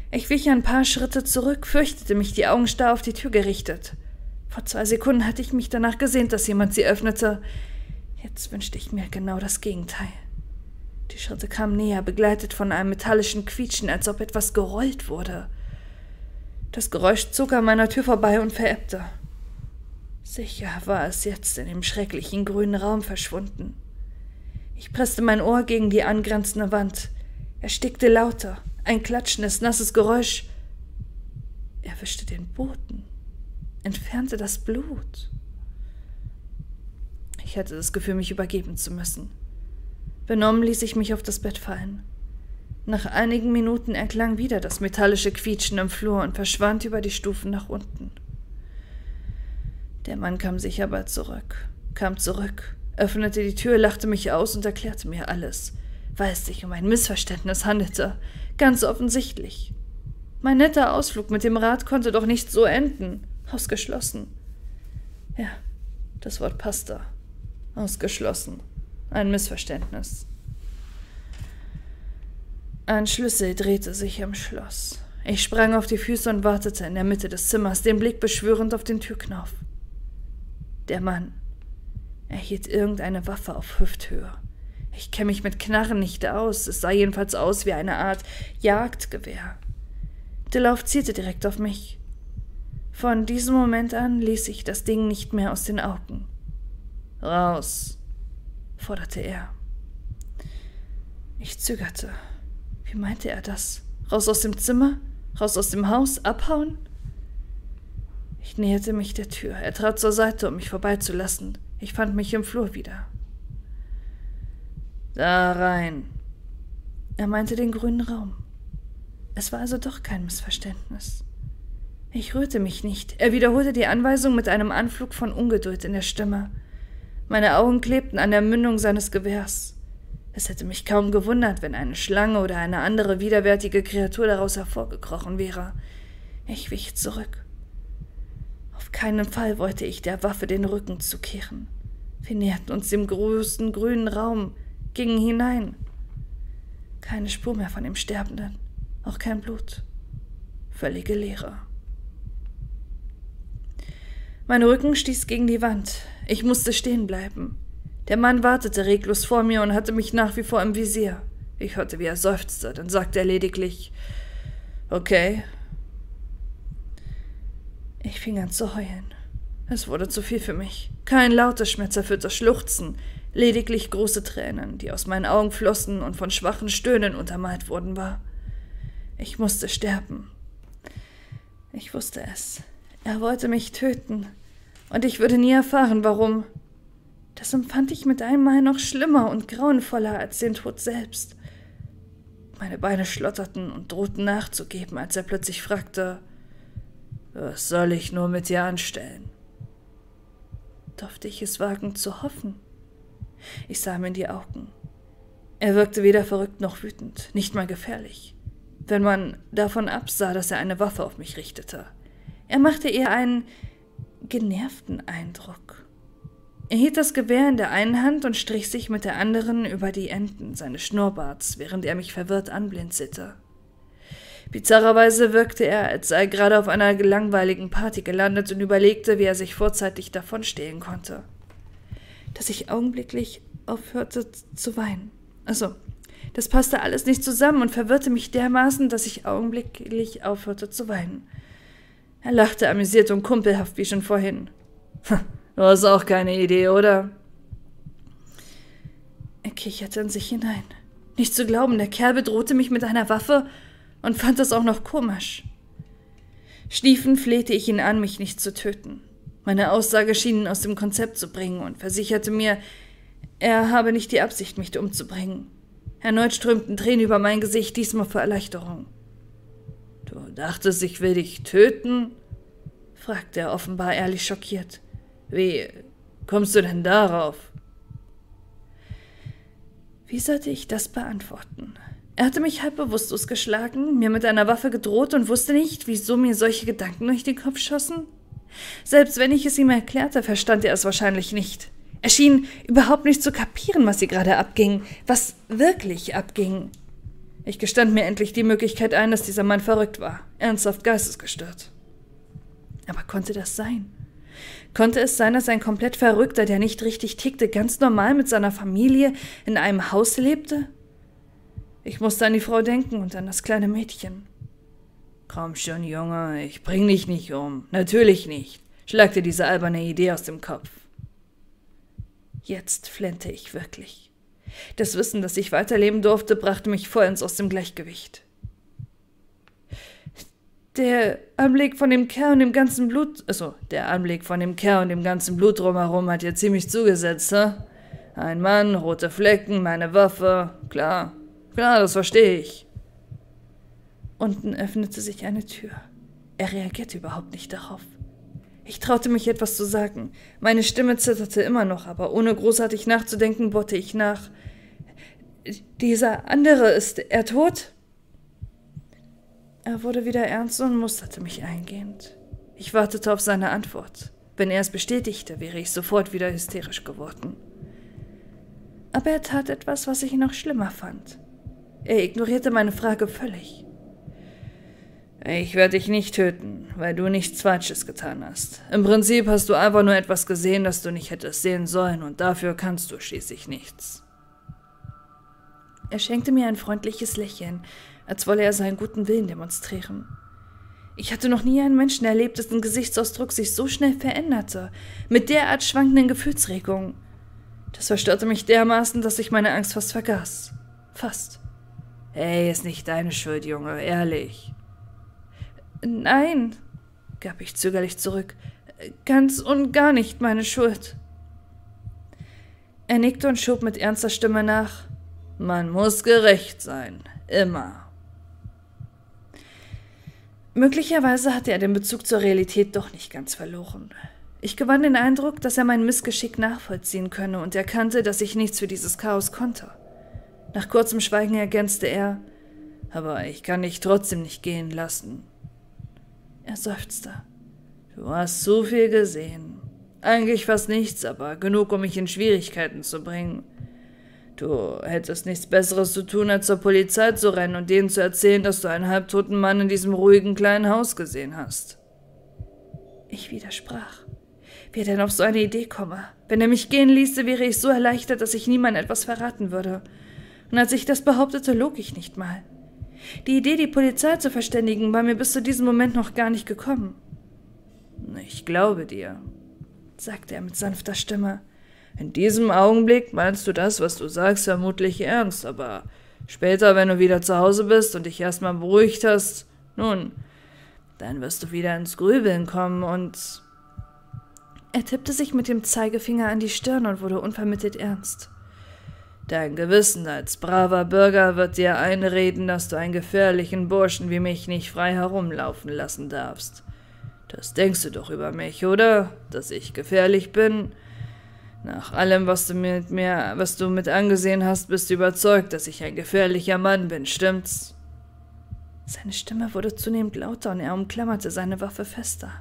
Ich wich ein paar Schritte zurück, fürchtete mich, die Augen starr auf die Tür gerichtet. Vor 2 Sekunden hatte ich mich danach gesehnt, dass jemand sie öffnete. Jetzt wünschte ich mir genau das Gegenteil. Die Schritte kamen näher, begleitet von einem metallischen Quietschen, als ob etwas gerollt wurde. Das Geräusch zog an meiner Tür vorbei und verebbte. Sicher war es jetzt in dem schrecklichen grünen Raum verschwunden. Ich presste mein Ohr gegen die angrenzende Wand. Erstickte lauter, ein klatschendes, nasses Geräusch. Er wischte den Boden. Entfernte das Blut. Ich hatte das Gefühl, mich übergeben zu müssen. Benommen ließ ich mich auf das Bett fallen. Nach einigen Minuten erklang wieder das metallische Quietschen im Flur und verschwand über die Stufen nach unten. Der Mann kam sicher bald zurück, öffnete die Tür, lachte mich aus und erklärte mir alles, weil es sich um ein Missverständnis handelte, ganz offensichtlich. Mein netter Ausflug mit dem Rad konnte doch nicht so enden. Ausgeschlossen. Ja, das Wort passte. Ausgeschlossen. Ein Missverständnis. Ein Schlüssel drehte sich im Schloss. Ich sprang auf die Füße und wartete in der Mitte des Zimmers, den Blick beschwörend auf den Türknauf. Der Mann. Er hielt irgendeine Waffe auf Hüfthöhe. Ich kenne mich mit Knarren nicht aus. Es sah jedenfalls aus wie eine Art Jagdgewehr. Der Lauf zielte direkt auf mich. Von diesem Moment an ließ ich das Ding nicht mehr aus den Augen. »Raus«, forderte er. Ich zögerte. Wie meinte er das? Raus aus dem Zimmer? Raus aus dem Haus? Abhauen? Ich näherte mich der Tür. Er trat zur Seite, um mich vorbeizulassen. Ich fand mich im Flur wieder. »Da rein«, er meinte den grünen Raum. Es war also doch kein Missverständnis. Ich rührte mich nicht. Er wiederholte die Anweisung mit einem Anflug von Ungeduld in der Stimme. Meine Augen klebten an der Mündung seines Gewehrs. Es hätte mich kaum gewundert, wenn eine Schlange oder eine andere widerwärtige Kreatur daraus hervorgekrochen wäre. Ich wich zurück. Auf keinen Fall wollte ich der Waffe den Rücken zukehren. Wir näherten uns dem großen grünen Raum, gingen hinein. Keine Spur mehr von dem Sterbenden, auch kein Blut. Völlige Leere. Mein Rücken stieß gegen die Wand. Ich musste stehen bleiben. Der Mann wartete reglos vor mir und hatte mich nach wie vor im Visier. Ich hörte, wie er seufzte. Dann sagte er lediglich, okay. Ich fing an zu heulen. Es wurde zu viel für mich. Kein lautes, schmerzerfülltes Schluchzen, lediglich große Tränen, die aus meinen Augen flossen und von schwachen Stöhnen untermalt worden war. Ich musste sterben. Ich wusste es. Er wollte mich töten. Und ich würde nie erfahren, warum. Das empfand ich mit einem Mal noch schlimmer und grauenvoller als den Tod selbst. Meine Beine schlotterten und drohten nachzugeben, als er plötzlich fragte, was soll ich nur mit dir anstellen? Durfte ich es wagen zu hoffen? Ich sah ihm in die Augen. Er wirkte weder verrückt noch wütend, nicht mal gefährlich, wenn man davon absah, dass er eine Waffe auf mich richtete. Er machte eher einen genervten Eindruck. Er hielt das Gewehr in der einen Hand und strich sich mit der anderen über die Enden seines Schnurrbarts, während er mich verwirrt anblinzelte. Bizarrerweise wirkte er, als sei er gerade auf einer langweiligen Party gelandet und überlegte, wie er sich vorzeitig davonstehlen konnte. Dass ich augenblicklich aufhörte zu weinen. Also, das passte alles nicht zusammen und verwirrte mich dermaßen, dass ich augenblicklich aufhörte zu weinen. Er lachte amüsiert und kumpelhaft wie schon vorhin. Du hast auch keine Idee, oder? Er kicherte in sich hinein. Nicht zu glauben, der Kerl bedrohte mich mit einer Waffe und fand das auch noch komisch. Schliefend flehte ich ihn an, mich nicht zu töten. Meine Aussage schien ihn aus dem Konzept zu bringen und versicherte mir, er habe nicht die Absicht, mich umzubringen. Erneut strömten Tränen über mein Gesicht, diesmal vor Erleichterung. »Du dachtest, ich will dich töten?« fragte er offenbar ehrlich schockiert. »Wie kommst du denn darauf?« Wie sollte ich das beantworten? Er hatte mich halb bewusstlos geschlagen, mir mit einer Waffe gedroht und wusste nicht, wieso mir solche Gedanken durch den Kopf schossen. Selbst wenn ich es ihm erklärte, verstand er es wahrscheinlich nicht. Er schien überhaupt nicht zu kapieren, was hier gerade abging, was wirklich abging. Ich gestand mir endlich die Möglichkeit ein, dass dieser Mann verrückt war, ernsthaft geistesgestört. Aber konnte das sein? Konnte es sein, dass ein komplett Verrückter, der nicht richtig tickte, ganz normal mit seiner Familie in einem Haus lebte? Ich musste an die Frau denken und an das kleine Mädchen. »Komm schon, Junge, ich bring dich nicht um. Natürlich nicht. Schlag dir diese alberne Idee aus dem Kopf.« Jetzt flennte ich wirklich. Das Wissen, dass ich weiterleben durfte, brachte mich vollends aus dem Gleichgewicht. Der Anblick von dem Kerl und dem ganzen Blut drumherum hat dir ziemlich zugesetzt, hä? Ein Mann, rote Flecken, meine Waffe. Klar, klar, das verstehe ich. Unten öffnete sich eine Tür. Er reagierte überhaupt nicht darauf. Ich traute mich, etwas zu sagen. Meine Stimme zitterte immer noch, aber ohne großartig nachzudenken, bohrte ich nach. »Dieser andere, ist er tot?« Er wurde wieder ernst und musterte mich eingehend. Ich wartete auf seine Antwort. Wenn er es bestätigte, wäre ich sofort wieder hysterisch geworden. Aber er tat etwas, was ich noch schlimmer fand. Er ignorierte meine Frage völlig. »Ich werde dich nicht töten, weil du nichts Falsches getan hast. Im Prinzip hast du einfach nur etwas gesehen, das du nicht hättest sehen sollen, und dafür kannst du schließlich nichts.« Er schenkte mir ein freundliches Lächeln, als wolle er seinen guten Willen demonstrieren. Ich hatte noch nie einen Menschen erlebt, dessen Gesichtsausdruck sich so schnell veränderte, mit derart schwankenden Gefühlsregungen. Das verstörte mich dermaßen, dass ich meine Angst fast vergaß. Fast. »Hey, ist nicht deine Schuld, Junge, ehrlich.« »Nein«, gab ich zögerlich zurück, »ganz und gar nicht meine Schuld.« Er nickte und schob mit ernster Stimme nach, »Man muss gerecht sein, immer.« Möglicherweise hatte er den Bezug zur Realität doch nicht ganz verloren. Ich gewann den Eindruck, dass er mein Missgeschick nachvollziehen könne und erkannte, dass ich nichts für dieses Chaos konnte. Nach kurzem Schweigen ergänzte er, »Aber ich kann dich trotzdem nicht gehen lassen.« Er seufzte. »Du hast so viel gesehen. Eigentlich fast nichts, aber genug, um mich in Schwierigkeiten zu bringen. Du hättest nichts Besseres zu tun, als zur Polizei zu rennen und denen zu erzählen, dass du einen halbtoten Mann in diesem ruhigen kleinen Haus gesehen hast.« Ich widersprach. Wie er denn auf so eine Idee komme? Wenn er mich gehen ließe, wäre ich so erleichtert, dass ich niemandem etwas verraten würde. Und als ich das behauptete, log ich nicht mal. Die Idee, die Polizei zu verständigen, war mir bis zu diesem Moment noch gar nicht gekommen. »Ich glaube dir«, sagte er mit sanfter Stimme. »In diesem Augenblick meinst du das, was du sagst, vermutlich ernst, aber später, wenn du wieder zu Hause bist und dich erstmal beruhigt hast, nun, dann wirst du wieder ins Grübeln kommen und...« Er tippte sich mit dem Zeigefinger an die Stirn und wurde unvermittelt ernst. »Dein Gewissen als braver Bürger wird dir einreden, dass du einen gefährlichen Burschen wie mich nicht frei herumlaufen lassen darfst. Das denkst du doch über mich, oder? Dass ich gefährlich bin? Nach allem, was du mit angesehen hast, bist du überzeugt, dass ich ein gefährlicher Mann bin, stimmt's?« Seine Stimme wurde zunehmend lauter und er umklammerte seine Waffe fester.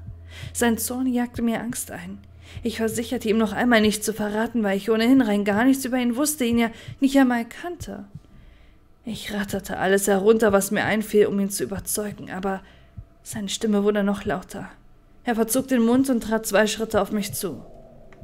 Sein Zorn jagte mir Angst ein. Ich versicherte ihm noch einmal, nichts zu verraten, weil ich ohnehin rein gar nichts über ihn wusste, ihn ja nicht einmal kannte. Ich ratterte alles herunter, was mir einfiel, um ihn zu überzeugen, aber seine Stimme wurde noch lauter. Er verzog den Mund und trat 2 Schritte auf mich zu.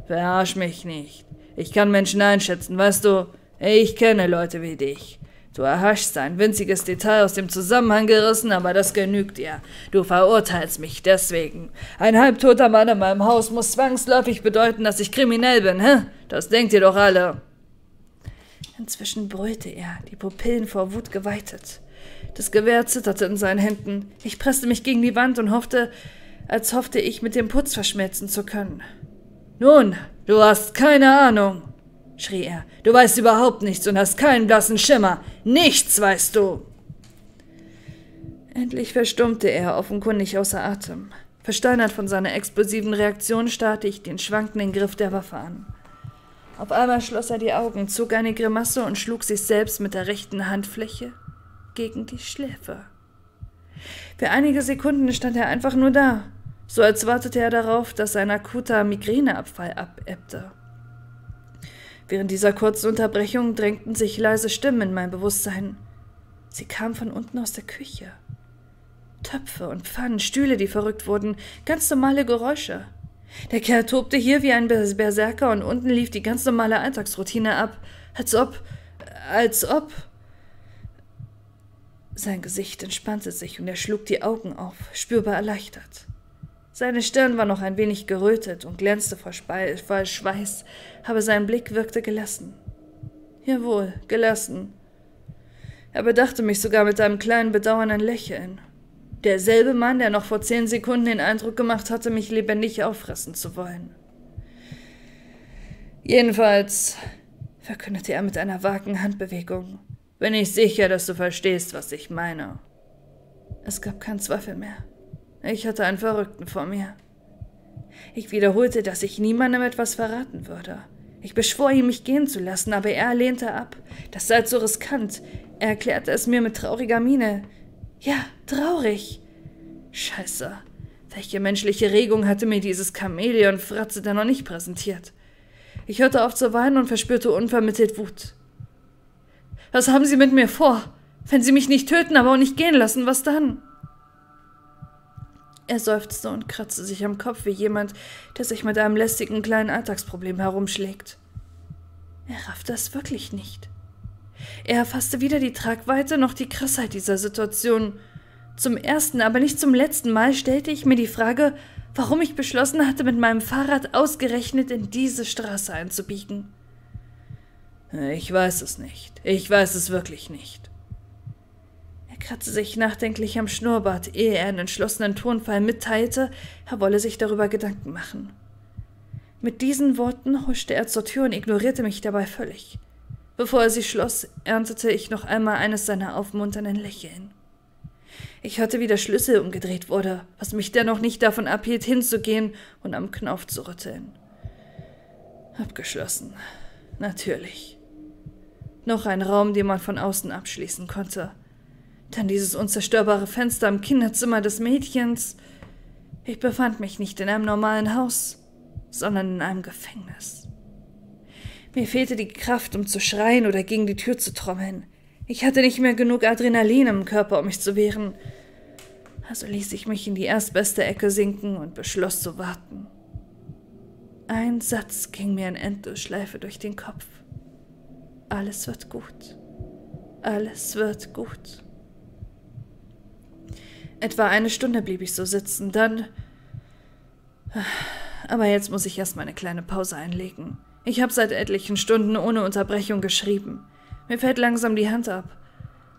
»Verarsch mich nicht. Ich kann Menschen einschätzen, weißt du? Ich kenne Leute wie dich. Du erhaschst ein winziges Detail aus dem Zusammenhang gerissen, aber das genügt dir. Du verurteilst mich deswegen. Ein halbtoter Mann in meinem Haus muss zwangsläufig bedeuten, dass ich kriminell bin, hä? Das denkt ihr doch alle.« Inzwischen brüllte er, die Pupillen vor Wut geweitet. Das Gewehr zitterte in seinen Händen. Ich presste mich gegen die Wand und hoffte, als hoffte ich, mit dem Putz verschmelzen zu können. »Nun, du hast keine Ahnung«, schrie er. »Du weißt überhaupt nichts und hast keinen blassen Schimmer. Nichts weißt du!« Endlich verstummte er, offenkundig außer Atem. Versteinert von seiner explosiven Reaktion starrte ich den schwankenden Griff der Waffe an. Auf einmal schloss er die Augen, zog eine Grimasse und schlug sich selbst mit der rechten Handfläche gegen die Schläfe. Für einige Sekunden stand er einfach nur da, so als wartete er darauf, dass sein akuter Migräneabfall abebbte. Während dieser kurzen Unterbrechung drängten sich leise Stimmen in mein Bewusstsein. Sie kamen von unten aus der Küche. Töpfe und Pfannen, Stühle, die verrückt wurden, ganz normale Geräusche. Der Kerl tobte hier wie ein Berserker und unten lief die ganz normale Alltagsroutine ab, als ob... Sein Gesicht entspannte sich und er schlug die Augen auf, spürbar erleichtert. Seine Stirn war noch ein wenig gerötet und glänzte vor Schweiß, aber sein Blick wirkte gelassen. Jawohl, gelassen. Er bedachte mich sogar mit einem kleinen bedauernden Lächeln. Derselbe Mann, der noch vor 10 Sekunden den Eindruck gemacht hatte, mich lebendig auffressen zu wollen. »Jedenfalls«, verkündete er mit einer vagen Handbewegung, »bin ich sicher, dass du verstehst, was ich meine.« Es gab keinen Zweifel mehr. Ich hatte einen Verrückten vor mir. Ich wiederholte, dass ich niemandem etwas verraten würde. Ich beschwor ihn, mich gehen zu lassen, aber er lehnte ab. Das sei so riskant. Er erklärte es mir mit trauriger Miene. Ja, traurig. Scheiße. Welche menschliche Regung hatte mir dieses Chamäleon-Fratze denn noch nicht präsentiert? Ich hörte auf zu weinen und verspürte unvermittelt Wut. »Was haben Sie mit mir vor? Wenn Sie mich nicht töten, aber auch nicht gehen lassen, was dann?« Er seufzte und kratzte sich am Kopf wie jemand, der sich mit einem lästigen kleinen Alltagsproblem herumschlägt. Er raffte es wirklich nicht. Er erfasste weder die Tragweite noch die Krassheit dieser Situation. Zum ersten, aber nicht zum letzten Mal stellte ich mir die Frage, warum ich beschlossen hatte, mit meinem Fahrrad ausgerechnet in diese Straße einzubiegen. »Ich weiß es nicht. Ich weiß es wirklich nicht.« Er kratzte sich nachdenklich am Schnurrbart, ehe er in entschlossenen Tonfall mitteilte, er wolle sich darüber Gedanken machen. Mit diesen Worten huschte er zur Tür und ignorierte mich dabei völlig. Bevor er sie schloss, erntete ich noch einmal eines seiner aufmunternden Lächeln. Ich hörte, wie der Schlüssel umgedreht wurde, was mich dennoch nicht davon abhielt, hinzugehen und am Knauf zu rütteln. Abgeschlossen. Natürlich. Noch ein Raum, den man von außen abschließen konnte. Dann dieses unzerstörbare Fenster im Kinderzimmer des Mädchens. Ich befand mich nicht in einem normalen Haus, sondern in einem Gefängnis. Mir fehlte die Kraft, um zu schreien oder gegen die Tür zu trommeln. Ich hatte nicht mehr genug Adrenalin im Körper, um mich zu wehren. Also ließ ich mich in die erstbeste Ecke sinken und beschloss zu warten. Ein Satz ging mir in Endlosschleife durch den Kopf. Alles wird gut. Alles wird gut. Etwa eine Stunde blieb ich so sitzen, dann... Aber jetzt muss ich erstmal eine kleine Pause einlegen. Ich habe seit etlichen Stunden ohne Unterbrechung geschrieben. Mir fällt langsam die Hand ab.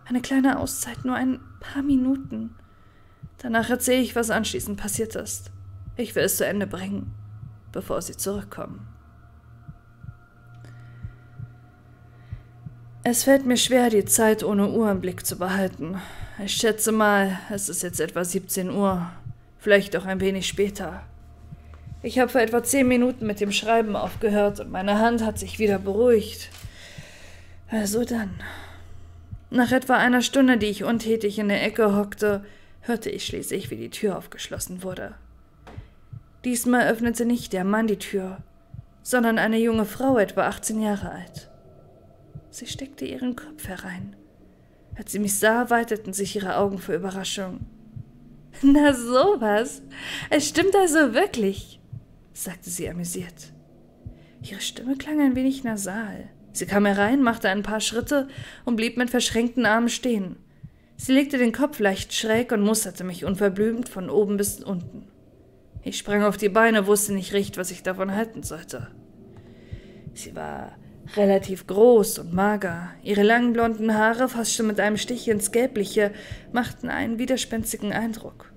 Eine kleine Auszeit, nur ein paar Minuten. Danach erzähle ich, was anschließend passiert ist. Ich will es zu Ende bringen, bevor sie zurückkommen. Es fällt mir schwer, die Zeit ohne Uhr im Blick zu behalten. Ich schätze mal, es ist jetzt etwa 17 Uhr, vielleicht auch ein wenig später. Ich habe vor etwa 10 Minuten mit dem Schreiben aufgehört und meine Hand hat sich wieder beruhigt. Also dann. Nach etwa einer Stunde, die ich untätig in der Ecke hockte, hörte ich schließlich, wie die Tür aufgeschlossen wurde. Diesmal öffnete nicht der Mann die Tür, sondern eine junge Frau, etwa 18 Jahre alt. Sie steckte ihren Kopf herein. Als sie mich sah, weiteten sich ihre Augen vor Überraschung. »Na sowas, es stimmt also wirklich«, sagte sie amüsiert. Ihre Stimme klang ein wenig nasal. Sie kam herein, machte ein paar Schritte und blieb mit verschränkten Armen stehen. Sie legte den Kopf leicht schräg und musterte mich unverblümt von oben bis unten. Ich sprang auf die Beine, wusste nicht recht, was ich davon halten sollte. Sie war relativ groß und mager. Ihre langen blonden Haare, fast schon mit einem Stich ins Gelbliche, machten einen widerspenstigen Eindruck.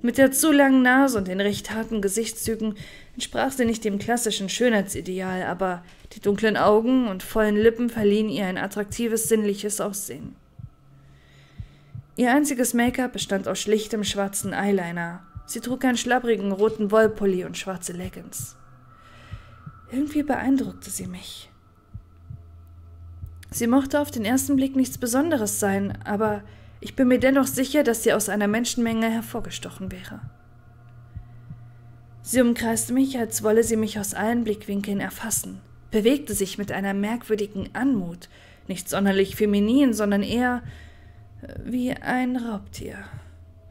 Mit der zu langen Nase und den recht harten Gesichtszügen entsprach sie nicht dem klassischen Schönheitsideal, aber die dunklen Augen und vollen Lippen verliehen ihr ein attraktives, sinnliches Aussehen. Ihr einziges Make-up bestand aus schlichtem schwarzen Eyeliner. Sie trug einen schlabbrigen roten Wollpulli und schwarze Leggings. Irgendwie beeindruckte sie mich. Sie mochte auf den ersten Blick nichts Besonderes sein, aber ich bin mir dennoch sicher, dass sie aus einer Menschenmenge hervorgestochen wäre. Sie umkreiste mich, als wolle sie mich aus allen Blickwinkeln erfassen, bewegte sich mit einer merkwürdigen Anmut, nicht sonderlich feminin, sondern eher... wie ein Raubtier.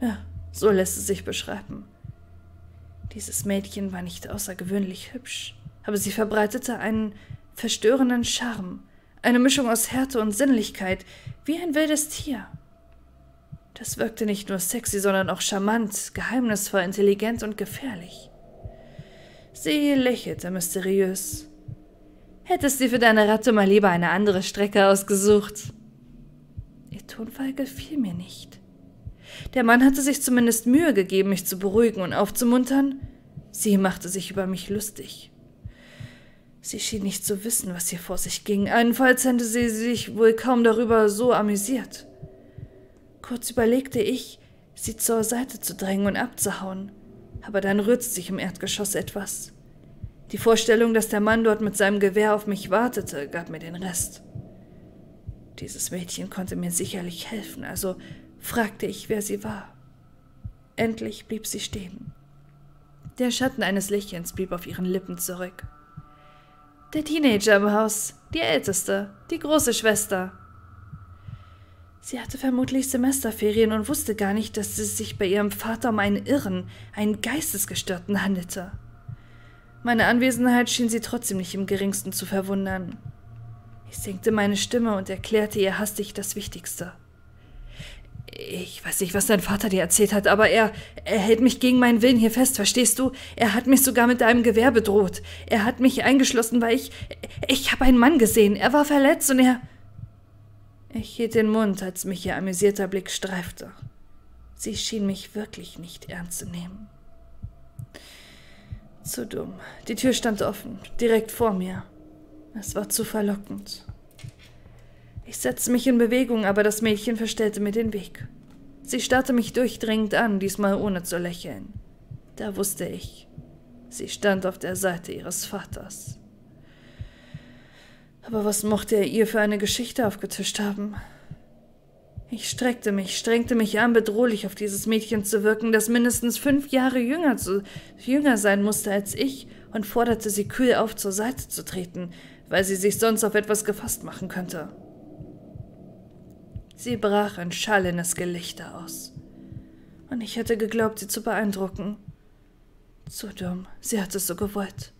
Ja, so lässt es sich beschreiben. Dieses Mädchen war nicht außergewöhnlich hübsch, aber sie verbreitete einen verstörenden Charme, eine Mischung aus Härte und Sinnlichkeit, wie ein wildes Tier. Das wirkte nicht nur sexy, sondern auch charmant, geheimnisvoll, intelligent und gefährlich. Sie lächelte mysteriös. »Hättest du für deine Ratte mal lieber eine andere Strecke ausgesucht?« Ihr Tonfall gefiel mir nicht. Der Mann hatte sich zumindest Mühe gegeben, mich zu beruhigen und aufzumuntern. Sie machte sich über mich lustig. Sie schien nicht zu wissen, was hier vor sich ging. Allenfalls hätte sie sich wohl kaum darüber so amüsiert. Kurz überlegte ich, sie zur Seite zu drängen und abzuhauen. Aber dann rührte sich im Erdgeschoss etwas. Die Vorstellung, dass der Mann dort mit seinem Gewehr auf mich wartete, gab mir den Rest. Dieses Mädchen konnte mir sicherlich helfen, also fragte ich, wer sie war. Endlich blieb sie stehen. Der Schatten eines Lächelns blieb auf ihren Lippen zurück. »Der Teenager im Haus, die Älteste, die große Schwester.« Sie hatte vermutlich Semesterferien und wusste gar nicht, dass es sich bei ihrem Vater um einen Irren, einen Geistesgestörten handelte. Meine Anwesenheit schien sie trotzdem nicht im Geringsten zu verwundern. Ich senkte meine Stimme und erklärte ihr hastig das Wichtigste. »Ich weiß nicht, was dein Vater dir erzählt hat, aber er hält mich gegen meinen Willen hier fest, verstehst du? Er hat mich sogar mit einem Gewehr bedroht. Er hat mich eingeschlossen, weil ich habe einen Mann gesehen. Er war verletzt und er...« Ich hielt den Mund, als mich ihr amüsierter Blick streifte. Sie schien mich wirklich nicht ernst zu nehmen. Zu dumm. Die Tür stand offen, direkt vor mir. Es war zu verlockend. Ich setzte mich in Bewegung, aber das Mädchen verstellte mir den Weg. Sie starrte mich durchdringend an, diesmal ohne zu lächeln. Da wusste ich, sie stand auf der Seite ihres Vaters. Aber was mochte er ihr für eine Geschichte aufgetischt haben? Ich streckte mich, strengte mich an, bedrohlich auf dieses Mädchen zu wirken, das mindestens 5 Jahre jünger sein musste als ich, und forderte sie kühl auf, zur Seite zu treten, weil sie sich sonst auf etwas gefasst machen könnte. Sie brach ein schallendes Gelächter aus. Und ich hätte geglaubt, sie zu beeindrucken. Zu dumm, sie hatte es so gewollt.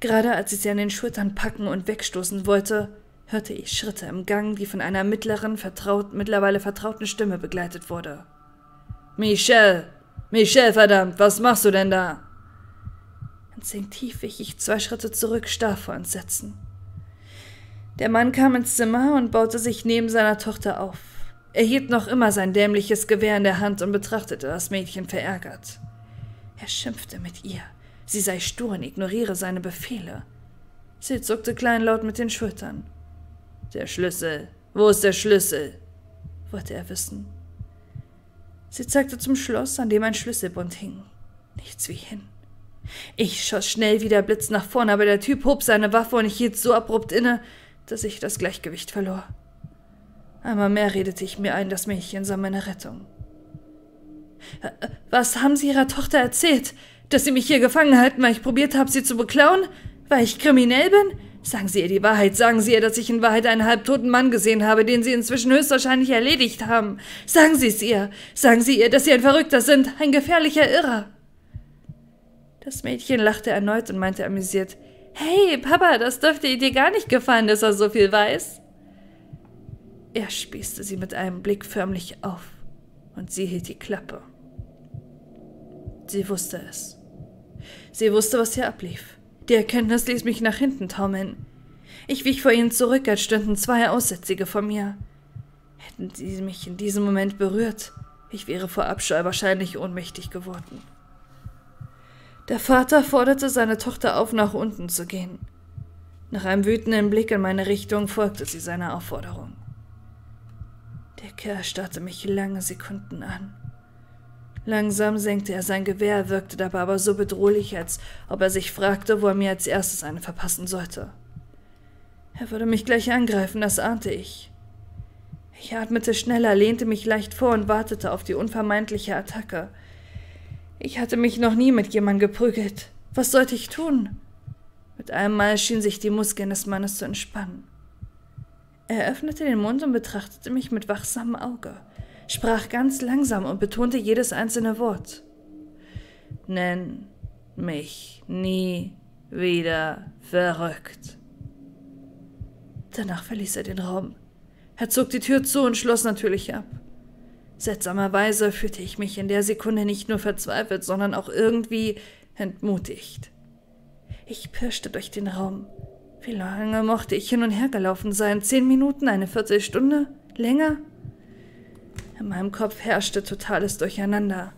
Gerade als ich sie an den Schultern packen und wegstoßen wollte, hörte ich Schritte im Gang, die von einer mittlerweile vertrauten Stimme begleitet wurde. »Michelle! Michelle, verdammt, was machst du denn da?« Instinktiv wich ich 2 Schritte zurück, starr vor Entsetzen. Der Mann kam ins Zimmer und baute sich neben seiner Tochter auf. Er hielt noch immer sein dämliches Gewehr in der Hand und betrachtete das Mädchen verärgert. Er schimpfte mit ihr. Sie sei stur und ignoriere seine Befehle. Sie zuckte kleinlaut mit den Schultern. »Der Schlüssel! Wo ist der Schlüssel?« wollte er wissen. Sie zeigte zum Schloss, an dem ein Schlüsselbund hing. Nichts wie hin. Ich schoss schnell wie der Blitz nach vorn, aber der Typ hob seine Waffe und ich hielt so abrupt inne, dass ich das Gleichgewicht verlor. Einmal mehr redete ich mir ein, das Mädchen sei meine Rettung. »Was haben Sie Ihrer Tochter erzählt? Dass Sie mich hier gefangen halten, weil ich probiert habe, Sie zu beklauen? Weil ich kriminell bin? Sagen Sie ihr die Wahrheit. Sagen Sie ihr, dass ich in Wahrheit einen halbtoten Mann gesehen habe, den Sie inzwischen höchstwahrscheinlich erledigt haben. Sagen Sie es ihr. Sagen Sie ihr, dass Sie ein Verrückter sind, ein gefährlicher Irrer.« Das Mädchen lachte erneut und meinte amüsiert: »Hey, Papa, das dürfte dir gar nicht gefallen, dass er so viel weiß.« Er spießte sie mit einem Blick förmlich auf, und sie hielt die Klappe. Sie wusste es. Sie wusste, was hier ablief. Die Erkenntnis ließ mich nach hinten taumeln. Ich wich vor ihnen zurück, als stünden 2 Aussätzige vor mir. Hätten sie mich in diesem Moment berührt, ich wäre vor Abscheu wahrscheinlich ohnmächtig geworden. Der Vater forderte seine Tochter auf, nach unten zu gehen. Nach einem wütenden Blick in meine Richtung folgte sie seiner Aufforderung. Der Kerl starrte mich lange Sekunden an. Langsam senkte er sein Gewehr, wirkte dabei aber so bedrohlich, als ob er sich fragte, wo er mir als erstes eine verpassen sollte. Er würde mich gleich angreifen, das ahnte ich. Ich atmete schneller, lehnte mich leicht vor und wartete auf die unvermeidliche Attacke. Ich hatte mich noch nie mit jemandem geprügelt. Was sollte ich tun? Mit einem Mal schienen sich die Muskeln des Mannes zu entspannen. Er öffnete den Mund und betrachtete mich mit wachsamem Auge, sprach ganz langsam und betonte jedes einzelne Wort. »Nenn mich nie wieder verrückt.« Danach verließ er den Raum. Er zog die Tür zu und schloss natürlich ab. Seltsamerweise fühlte ich mich in der Sekunde nicht nur verzweifelt, sondern auch irgendwie entmutigt. Ich pirschte durch den Raum. Wie lange mochte ich hin und her gelaufen sein? 10 Minuten? Eine Viertelstunde? Länger? In meinem Kopf herrschte totales Durcheinander,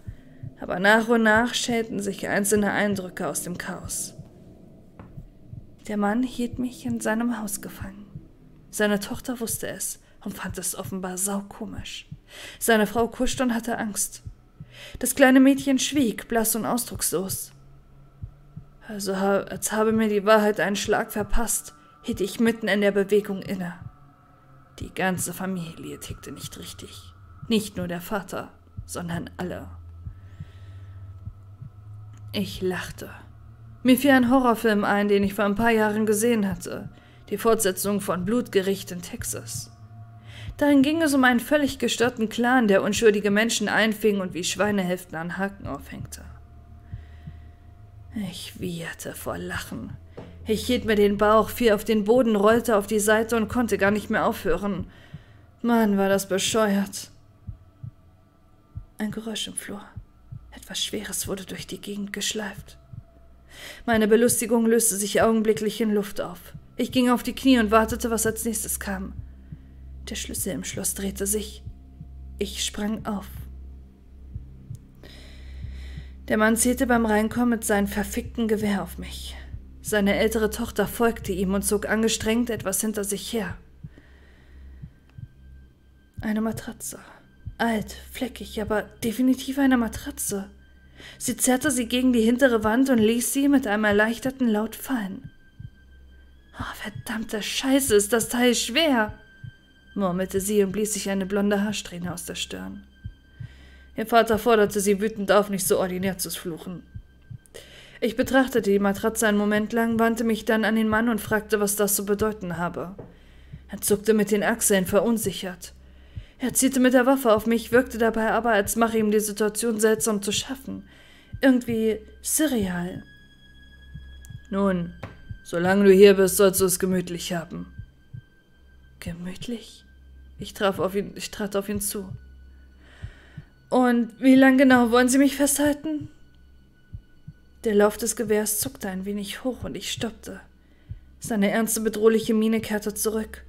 aber nach und nach schälten sich einzelne Eindrücke aus dem Chaos. Der Mann hielt mich in seinem Haus gefangen. Seine Tochter wusste es und fand es offenbar saukomisch. Seine Frau kuschte und hatte Angst. Das kleine Mädchen schwieg, blass und ausdruckslos. Also, als habe mir die Wahrheit einen Schlag verpasst, hielt ich mitten in der Bewegung inne. Die ganze Familie tickte nicht richtig. Nicht nur der Vater, sondern alle. Ich lachte. Mir fiel ein Horrorfilm ein, den ich vor ein paar Jahren gesehen hatte. Die Fortsetzung von Blutgericht in Texas. Darin ging es um einen völlig gestörten Clan, der unschuldige Menschen einfing und wie Schweinehälften an Haken aufhängte. Ich wieherte vor Lachen. Ich hielt mir den Bauch, fiel auf den Boden, rollte auf die Seite und konnte gar nicht mehr aufhören. Mann, war das bescheuert. Ein Geräusch im Flur. Etwas Schweres wurde durch die Gegend geschleift. Meine Belustigung löste sich augenblicklich in Luft auf. Ich ging auf die Knie und wartete, was als nächstes kam. Der Schlüssel im Schloss drehte sich. Ich sprang auf. Der Mann zielte beim Reinkommen mit seinem verfickten Gewehr auf mich. Seine ältere Tochter folgte ihm und zog angestrengt etwas hinter sich her. Eine Matratze. Alt, fleckig, aber definitiv eine Matratze. Sie zerrte sie gegen die hintere Wand und ließ sie mit einem erleichterten Laut fallen. »Oh, verdammte Scheiße, ist das Teil schwer!« murmelte sie und blies sich eine blonde Haarsträhne aus der Stirn. Ihr Vater forderte sie wütend auf, nicht so ordinär zu fluchen. Ich betrachtete die Matratze einen Moment lang, wandte mich dann an den Mann und fragte, was das zu bedeuten habe. Er zuckte mit den Achseln, verunsichert. Er zielte mit der Waffe auf mich, wirkte dabei aber, als mache ihm die Situation seltsam zu schaffen. Irgendwie surreal. »Nun, solange du hier bist, sollst du es gemütlich haben.« Gemütlich? Ich trat auf ihn zu. Und wie lang genau wollen Sie mich festhalten? Der Lauf des Gewehrs zuckte ein wenig hoch und ich stoppte. Seine ernste, bedrohliche Miene kehrte zurück.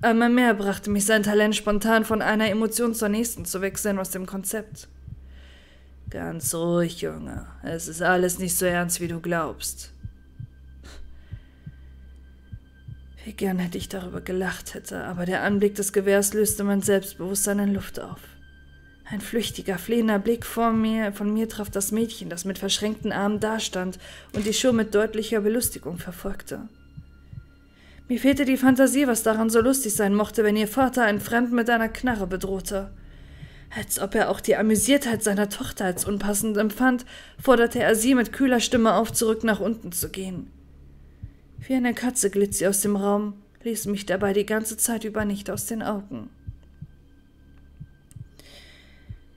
Einmal mehr brachte mich sein Talent, spontan von einer Emotion zur nächsten zu wechseln, aus dem Konzept. Ganz ruhig, Junge. Es ist alles nicht so ernst, wie du glaubst. Wie gern hätte ich darüber gelacht hätte, aber der Anblick des Gewehrs löste mein Selbstbewusstsein in Luft auf. Ein flüchtiger, flehender Blick von mir traf das Mädchen, das mit verschränkten Armen dastand und die Show mit deutlicher Belustigung verfolgte. Mir fehlte die Fantasie, was daran so lustig sein mochte, wenn ihr Vater einen Fremden mit einer Knarre bedrohte. Als ob er auch die Amüsiertheit seiner Tochter als unpassend empfand, forderte er sie mit kühler Stimme auf, zurück nach unten zu gehen. Wie eine Katze glitt sie aus dem Raum, ließ mich dabei die ganze Zeit über nicht aus den Augen.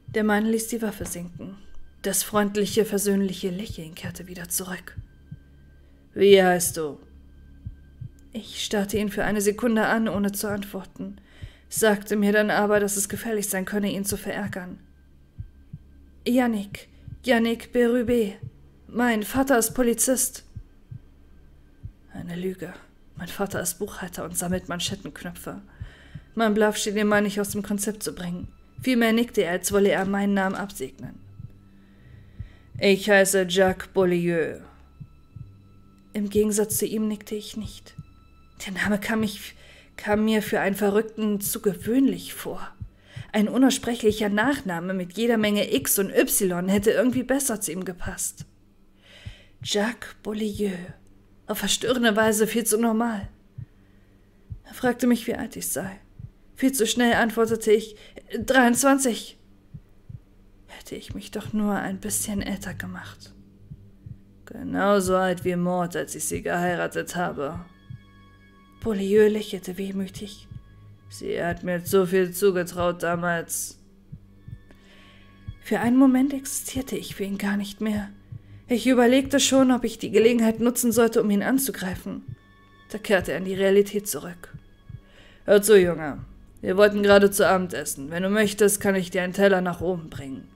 Der Mann ließ die Waffe sinken. Das freundliche, versöhnliche Lächeln kehrte wieder zurück. »Wie heißt du?« Ich starrte ihn für eine Sekunde an, ohne zu antworten, sagte mir dann aber, dass es gefährlich sein könne, ihn zu verärgern. Yannick Berube. Mein Vater ist Polizist. Eine Lüge. Mein Vater ist Buchhalter und sammelt Manschettenknöpfe. Mein Bluff schien dem Mann nicht aus dem Konzept zu bringen. Vielmehr nickte er, als wolle er meinen Namen absegnen. Ich heiße Jacques Beaulieu. Im Gegensatz zu ihm nickte ich nicht. Der Name kam mir für einen Verrückten zu gewöhnlich vor. Ein unaussprechlicher Nachname mit jeder Menge X und Y hätte irgendwie besser zu ihm gepasst. Jacques Beaulieu. Auf verstörende Weise viel zu normal. Er fragte mich, wie alt ich sei. Viel zu schnell antwortete ich, 23. Hätte ich mich doch nur ein bisschen älter gemacht. Genauso alt wie Maud, als ich sie geheiratet habe. Beaulieu lächelte wehmütig. Sie hat mir so viel zugetraut damals. Für einen Moment existierte ich für ihn gar nicht mehr. Ich überlegte schon, ob ich die Gelegenheit nutzen sollte, um ihn anzugreifen. Da kehrte er in die Realität zurück. Hör zu, Junge. Wir wollten gerade zu Abend essen. Wenn du möchtest, kann ich dir einen Teller nach oben bringen.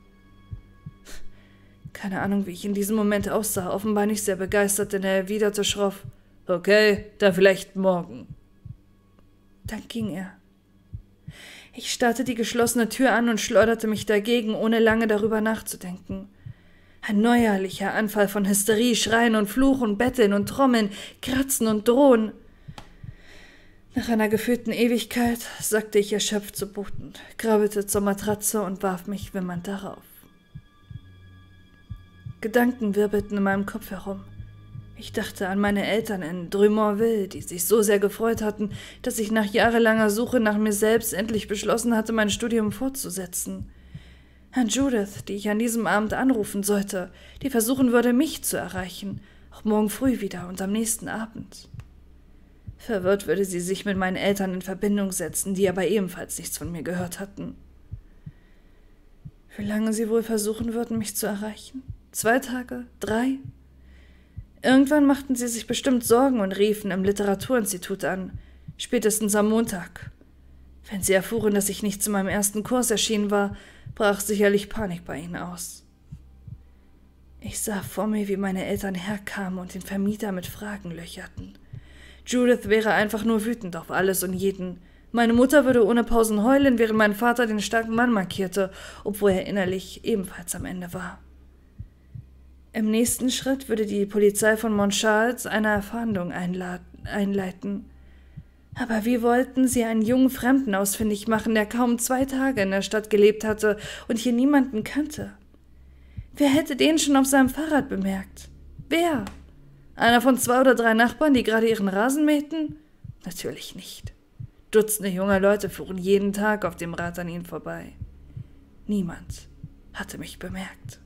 Keine Ahnung, wie ich in diesem Moment aussah, offenbar nicht sehr begeistert, denn er erwiderte schroff, okay, dann vielleicht morgen. Dann ging er. Ich starrte die geschlossene Tür an und schleuderte mich dagegen, ohne lange darüber nachzudenken. Ein neuerlicher Anfall von Hysterie, Schreien und Fluchen, Betteln und Trommeln, Kratzen und Drohen. Nach einer gefühlten Ewigkeit sackte ich erschöpft zu Boden, krabbelte zur Matratze und warf mich wimmernd darauf. Gedanken wirbelten in meinem Kopf herum. Ich dachte an meine Eltern in Drummondville, die sich so sehr gefreut hatten, dass ich nach jahrelanger Suche nach mir selbst endlich beschlossen hatte, mein Studium fortzusetzen. An Judith, die ich an diesem Abend anrufen sollte, die versuchen würde, mich zu erreichen, auch morgen früh wieder und am nächsten Abend. Verwirrt würde sie sich mit meinen Eltern in Verbindung setzen, die aber ebenfalls nichts von mir gehört hatten. Wie lange sie wohl versuchen würden, mich zu erreichen? 2 Tage? 3? Irgendwann machten sie sich bestimmt Sorgen und riefen im Literaturinstitut an, spätestens am Montag. Wenn sie erfuhren, dass ich nicht zu meinem ersten Kurs erschienen war, brach sicherlich Panik bei ihnen aus. Ich sah vor mir, wie meine Eltern herkamen und den Vermieter mit Fragen löcherten. Judith wäre einfach nur wütend auf alles und jeden. Meine Mutter würde ohne Pausen heulen, während mein Vater den starken Mann markierte, obwohl er innerlich ebenfalls am Ende war. Im nächsten Schritt würde die Polizei von Mont-Charles eine Fahndung einleiten. Aber wie wollten sie einen jungen Fremden ausfindig machen, der kaum 2 Tage in der Stadt gelebt hatte und hier niemanden kannte? Wer hätte den schon auf seinem Fahrrad bemerkt? Wer? Einer von 2 oder 3 Nachbarn, die gerade ihren Rasen mähten? Natürlich nicht. Dutzende junger Leute fuhren jeden Tag auf dem Rad an ihnen vorbei. Niemand hatte mich bemerkt.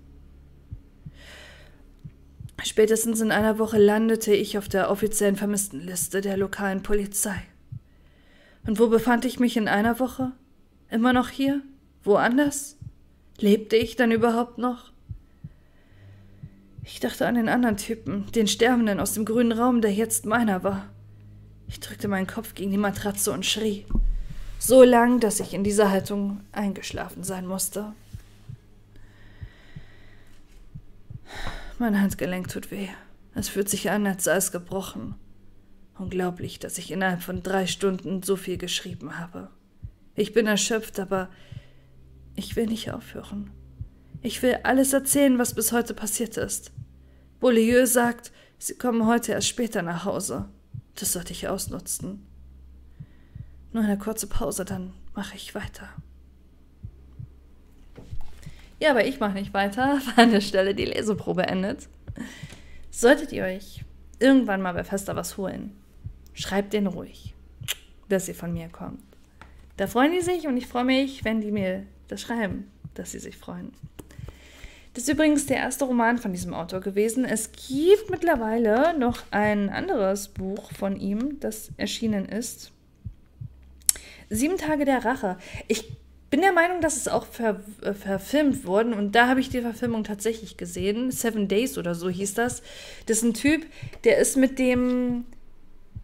Spätestens in einer Woche landete ich auf der offiziellen Vermisstenliste der lokalen Polizei. Und wo befand ich mich in einer Woche? Immer noch hier? Woanders? Lebte ich dann überhaupt noch? Ich dachte an den anderen Typen, den Sterbenden aus dem grünen Raum, der jetzt meiner war. Ich drückte meinen Kopf gegen die Matratze und schrie. so lang, dass ich in dieser Haltung eingeschlafen sein musste. Mein Handgelenk tut weh. Es fühlt sich an, als sei es gebrochen. Unglaublich, dass ich innerhalb von 3 Stunden so viel geschrieben habe. Ich bin erschöpft, aber ich will nicht aufhören. Ich will alles erzählen, was bis heute passiert ist. Beaulieu sagt, sie kommen heute erst später nach Hause. Das sollte ich ausnutzen. Nur eine kurze Pause, dann mache ich weiter. Ja, aber ich mache nicht weiter, weil an der Stelle die Leseprobe endet. Solltet ihr euch irgendwann mal bei Festa was holen, schreibt denen ruhig, dass ihr von mir kommt. Da freuen die sich und ich freue mich, wenn die mir das schreiben, dass sie sich freuen. Das ist übrigens der erste Roman von diesem Autor gewesen. Es gibt mittlerweile noch ein anderes Buch von ihm, das erschienen ist. 7 Tage der Rache. Ich bin der Meinung, dass es auch verfilmt wurde und da habe ich die Verfilmung tatsächlich gesehen. 7 Days oder so hieß das. Das ist ein Typ, der ist mit dem...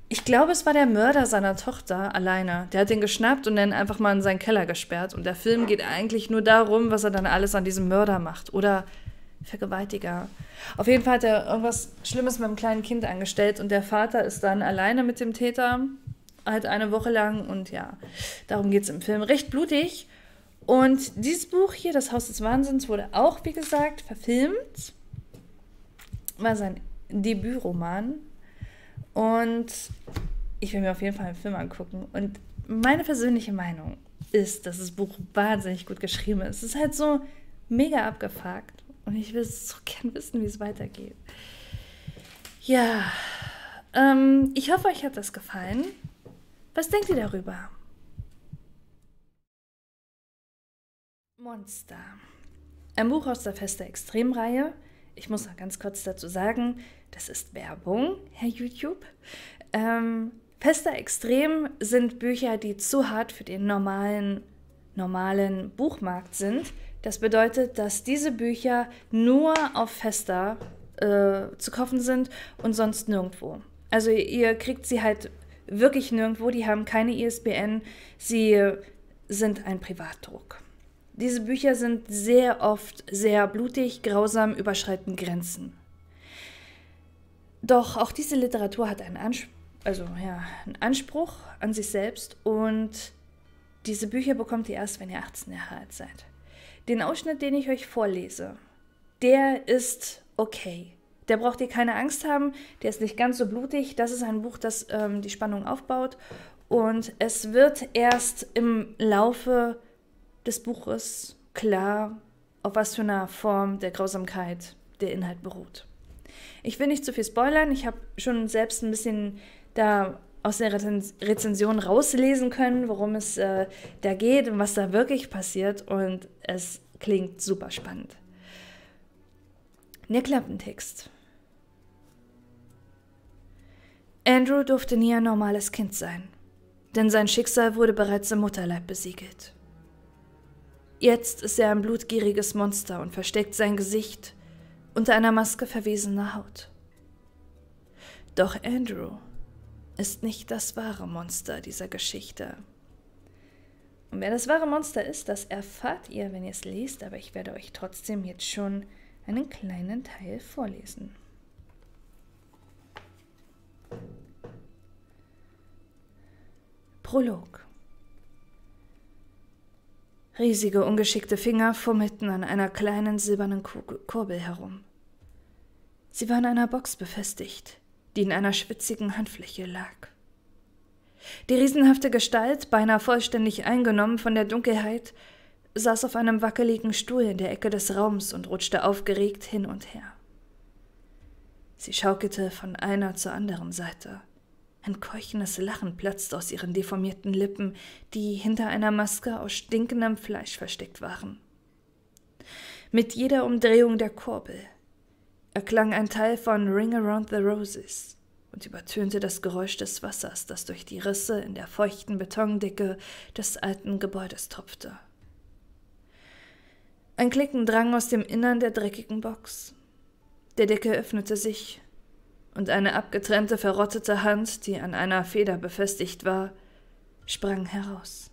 Ich glaube, es war der Mörder seiner Tochter alleine. Der hat den geschnappt und dann einfach mal in seinen Keller gesperrt. Und der Film geht eigentlich nur darum, was er dann alles an diesem Mörder macht. Oder Vergewaltiger. Auf jeden Fall hat er irgendwas Schlimmes mit einem kleinen Kind angestellt. Und der Vater ist dann alleine mit dem Täter, halt 1 Woche lang. Und ja, darum geht es im Film. Recht blutig. Und dieses Buch hier, Das Haus des Wahnsinns, wurde auch, wie gesagt, verfilmt. War sein Debütroman. Und ich will mir auf jeden Fall einen Film angucken. Und meine persönliche Meinung ist, dass das Buch wahnsinnig gut geschrieben ist. Es ist halt so mega abgefuckt. Und ich will so gern wissen, wie es weitergeht. Ja, ich hoffe, euch hat das gefallen. Was denkt ihr darüber? Monster. Ein Buch aus der Festa-Extremreihe. Ich muss noch ganz kurz dazu sagen, das ist Werbung, Herr YouTube. Festa Extrem sind Bücher, die zu hart für den normalen Buchmarkt sind. Das bedeutet, dass diese Bücher nur auf Festa zu kaufen sind und sonst nirgendwo. Also ihr kriegt sie halt wirklich nirgendwo, die haben keine ISBN, sie sind ein Privatdruck. Diese Bücher sind sehr oft sehr blutig, grausam, überschreiten Grenzen. Doch auch diese Literatur hat einen Anspruch, an sich selbst und diese Bücher bekommt ihr erst, wenn ihr 18 Jahre alt seid. Den Ausschnitt, den ich euch vorlese, der ist okay. Der braucht ihr keine Angst haben, der ist nicht ganz so blutig. Das ist ein Buch, das die Spannung aufbaut und es wird erst im Laufe des Buches klar, auf was für eine Form der Grausamkeit der Inhalt beruht. Ich will nicht zu viel spoilern, ich habe schon selbst ein bisschen da aus der Rezension rauslesen können, worum es da geht und was da wirklich passiert und es klingt super spannend. Der Klappentext. Andrew durfte nie ein normales Kind sein, denn sein Schicksal wurde bereits im Mutterleib besiegelt. Jetzt ist er ein blutgieriges Monster und versteckt sein Gesicht unter einer Maske verwesener Haut. Doch Andrew ist nicht das wahre Monster dieser Geschichte. Und wer das wahre Monster ist, das erfahrt ihr, wenn ihr es lest, aber ich werde euch trotzdem jetzt schon einen kleinen Teil vorlesen. Prolog. Riesige, ungeschickte Finger fummelten an einer kleinen silbernen Kurbel herum. Sie war an einer Box befestigt, die in einer schwitzigen Handfläche lag. Die riesenhafte Gestalt, beinahe vollständig eingenommen von der Dunkelheit, saß auf einem wackeligen Stuhl in der Ecke des Raums und rutschte aufgeregt hin und her. Sie schaukelte von einer zur anderen Seite. Ein keuchendes Lachen platzte aus ihren deformierten Lippen, die hinter einer Maske aus stinkendem Fleisch versteckt waren. Mit jeder Umdrehung der Kurbel erklang ein Teil von Ring Around the Roses und übertönte das Geräusch des Wassers, das durch die Risse in der feuchten Betondicke des alten Gebäudes tropfte. Ein Klicken drang aus dem Innern der dreckigen Box. Der Deckel öffnete sich, und eine abgetrennte, verrottete Hand, die an einer Feder befestigt war, sprang heraus.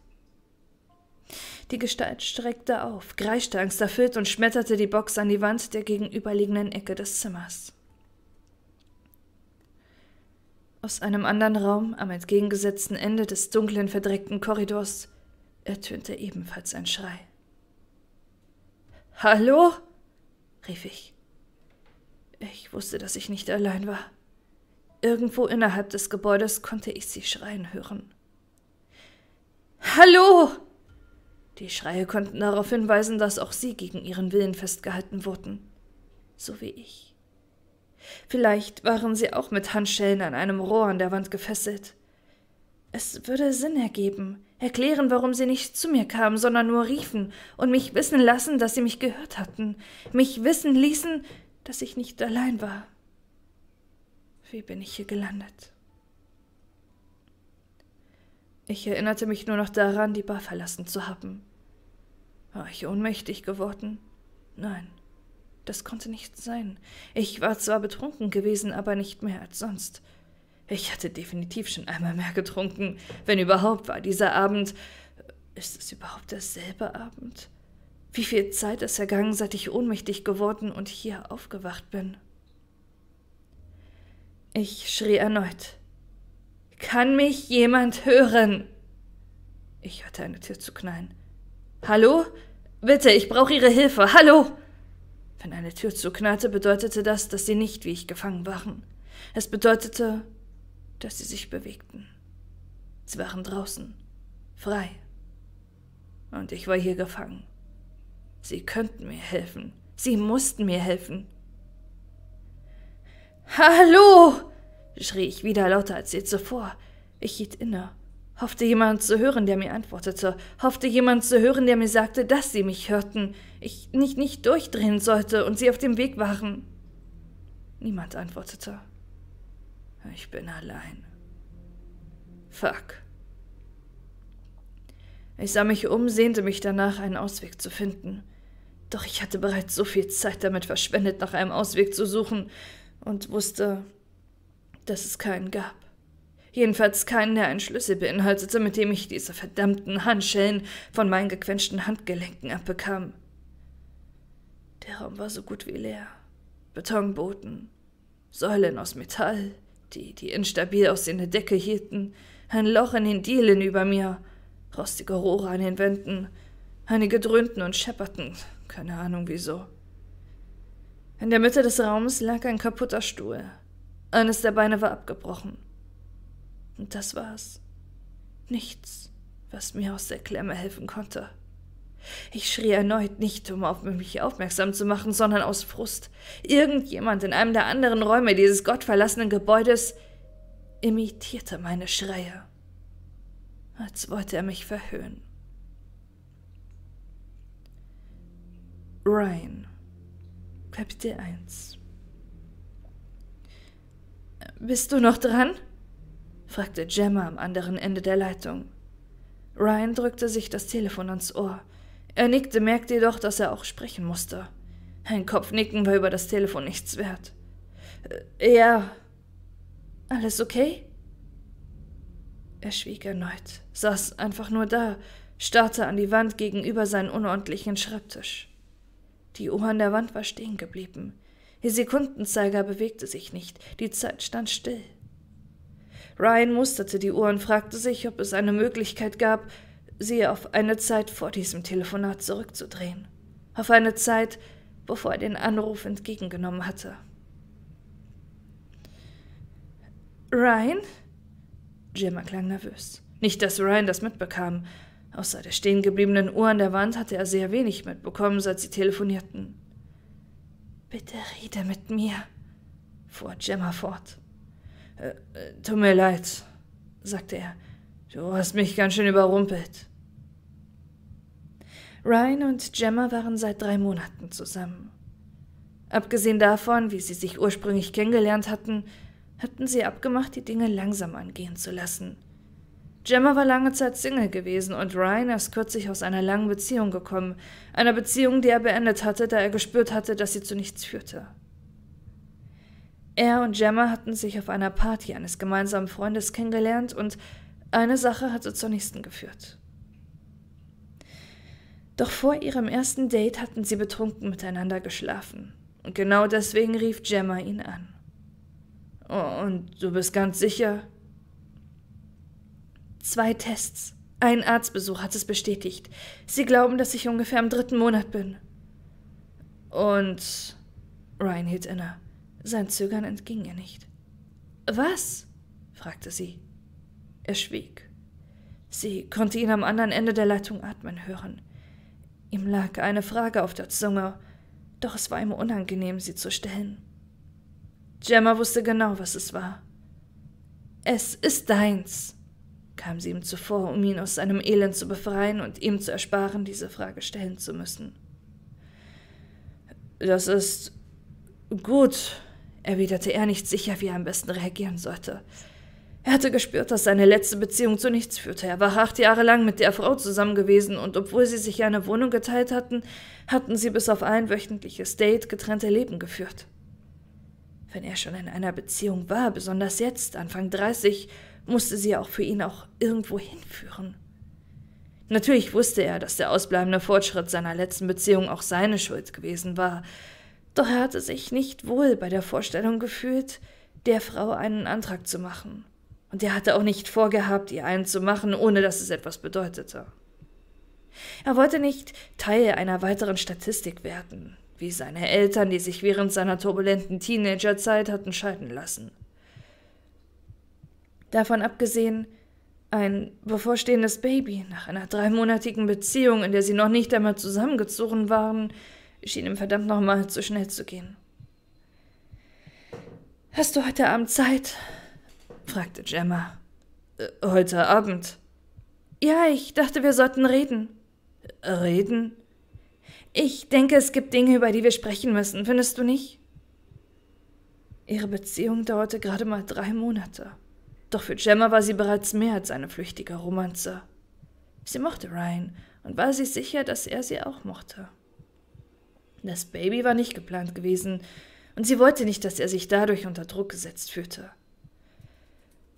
Die Gestalt streckte auf, kreischte angsterfüllt und schmetterte die Box an die Wand der gegenüberliegenden Ecke des Zimmers. Aus einem anderen Raum, am entgegengesetzten Ende des dunklen, verdreckten Korridors, ertönte ebenfalls ein Schrei. »Hallo?« rief ich. Ich wusste, dass ich nicht allein war. Irgendwo innerhalb des Gebäudes konnte ich sie schreien hören. »Hallo!« Die Schreie konnten darauf hinweisen, dass auch sie gegen ihren Willen festgehalten wurden, so wie ich. Vielleicht waren sie auch mit Handschellen an einem Rohr an der Wand gefesselt. Es würde Sinn ergeben, erklären, warum sie nicht zu mir kamen, sondern nur riefen und mich wissen lassen, dass sie mich gehört hatten, mich wissen ließen, dass ich nicht allein war. Wie bin ich hier gelandet? Ich erinnerte mich nur noch daran, die Bar verlassen zu haben. War ich ohnmächtig geworden? Nein, das konnte nicht sein. Ich war zwar betrunken gewesen, aber nicht mehr als sonst. Ich hatte definitiv schon einmal mehr getrunken, wenn überhaupt war dieser Abend. Ist es überhaupt derselbe Abend? Wie viel Zeit ist vergangen, seit ich ohnmächtig geworden und hier aufgewacht bin? Ich schrie erneut. »Kann mich jemand hören?« Ich hörte eine Tür zu knallen. »Hallo? Bitte, ich brauche Ihre Hilfe. Hallo!« Wenn eine Tür zuknallte, bedeutete das, dass sie nicht wie ich gefangen waren. Es bedeutete, dass sie sich bewegten. Sie waren draußen, frei. Und ich war hier gefangen. Sie könnten mir helfen. Sie mussten mir helfen. »Hallo!« schrie ich wieder lauter als je zuvor. Ich hielt inne, hoffte jemanden zu hören, der mir antwortete, hoffte jemanden zu hören, der mir sagte, dass sie mich hörten, ich nicht durchdrehen sollte und sie auf dem Weg waren. Niemand antwortete. Ich bin allein. Fuck. Ich sah mich um, sehnte mich danach, einen Ausweg zu finden. Doch ich hatte bereits so viel Zeit damit verschwendet, nach einem Ausweg zu suchen und wusste, dass es keinen gab. Jedenfalls keinen, der einen Schlüssel beinhaltete, mit dem ich diese verdammten Handschellen von meinen gequetschten Handgelenken abbekam. Der Raum war so gut wie leer. Betonboden, Säulen aus Metall, die die instabil aussehende Decke hielten, ein Loch in den Dielen über mir, rostige Rohre an den Wänden, einige dröhnten und schepperten, keine Ahnung wieso. In der Mitte des Raums lag ein kaputter Stuhl. Eines der Beine war abgebrochen. Und das war's. Nichts, was mir aus der Klemme helfen konnte. Ich schrie erneut, nicht um auf mich aufmerksam zu machen, sondern aus Frust. Irgendjemand in einem der anderen Räume dieses gottverlassenen Gebäudes imitierte meine Schreie, als wollte er mich verhöhnen. Ryan, Kapitel 1. »Bist du noch dran?« fragte Gemma am anderen Ende der Leitung. Ryan drückte sich das Telefon ans Ohr. Er nickte, merkte jedoch, dass er auch sprechen musste. Ein Kopfnicken war über das Telefon nichts wert. »Ja, alles okay?« Er schwieg erneut, saß einfach nur da, starrte an die Wand gegenüber seinen unordentlichen Schreibtisch. Die Uhr an der Wand war stehen geblieben. Der Sekundenzeiger bewegte sich nicht, die Zeit stand still. Ryan musterte die Uhr und fragte sich, ob es eine Möglichkeit gab, sie auf eine Zeit vor diesem Telefonat zurückzudrehen. Auf eine Zeit, bevor er den Anruf entgegengenommen hatte. »Ryan?« Jim klang nervös. Nicht, dass Ryan das mitbekam. Außer der stehen gebliebenen Uhr an der Wand hatte er sehr wenig mitbekommen, seit sie telefonierten. »Bitte rede mit mir«, fuhr Gemma fort. »Tut mir leid«, sagte er. »Du hast mich ganz schön überrumpelt.« Ryan und Gemma waren seit 3 Monaten zusammen. Abgesehen davon, wie sie sich ursprünglich kennengelernt hatten, hatten sie abgemacht, die Dinge langsam angehen zu lassen. Gemma war lange Zeit Single gewesen und Ryan ist kürzlich aus einer langen Beziehung gekommen, einer Beziehung, die er beendet hatte, da er gespürt hatte, dass sie zu nichts führte. Er und Gemma hatten sich auf einer Party eines gemeinsamen Freundes kennengelernt und eine Sache hatte zur nächsten geführt. Doch vor ihrem ersten Date hatten sie betrunken miteinander geschlafen. Und genau deswegen rief Gemma ihn an. Oh, und du bist ganz sicher? 2 Tests. Ein Arztbesuch hat es bestätigt. Sie glauben, dass ich ungefähr im 3. Monat bin. Und... Ryan hielt inne. Sein Zögern entging ihr nicht. Was? Fragte sie. Er schwieg. Sie konnte ihn am anderen Ende der Leitung atmen hören. Ihm lag eine Frage auf der Zunge, doch es war ihm unangenehm, sie zu stellen. Gemma wusste genau, was es war. »Es ist deins«, kam sie ihm zuvor, um ihn aus seinem Elend zu befreien und ihm zu ersparen, diese Frage stellen zu müssen. »Das ist gut«, erwiderte er, nicht sicher, wie er am besten reagieren sollte. Er hatte gespürt, dass seine letzte Beziehung zu nichts führte. Er war 8 Jahre lang mit der Frau zusammen gewesen und obwohl sie sich eine Wohnung geteilt hatten, hatten sie bis auf ein wöchentliches Date getrennte Leben geführt. Wenn er schon in einer Beziehung war, besonders jetzt, Anfang 30, musste sie auch für ihn auch irgendwo hinführen. Natürlich wusste er, dass der ausbleibende Fortschritt seiner letzten Beziehung auch seine Schuld gewesen war, doch er hatte sich nicht wohl bei der Vorstellung gefühlt, der Frau einen Antrag zu machen. Und er hatte auch nicht vorgehabt, ihr einen zu machen, ohne dass es etwas bedeutete. Er wollte nicht Teil einer weiteren Statistik werden, wie seine Eltern, die sich während seiner turbulenten Teenagerzeit hatten scheiden lassen. Davon abgesehen, ein bevorstehendes Baby nach einer 3-monatigen Beziehung, in der sie noch nicht einmal zusammengezogen waren, schien ihm verdammt nochmal zu schnell zu gehen. »Hast du heute Abend Zeit?« fragte Gemma. »Heute Abend?« »Ja, ich dachte, wir sollten reden.« »Reden?« »Ich denke, es gibt Dinge, über die wir sprechen müssen, findest du nicht?« Ihre Beziehung dauerte gerade mal 3 Monate. Doch für Gemma war sie bereits mehr als eine flüchtige Romanze. Sie mochte Ryan und war sich sicher, dass er sie auch mochte. Das Baby war nicht geplant gewesen und sie wollte nicht, dass er sich dadurch unter Druck gesetzt fühlte.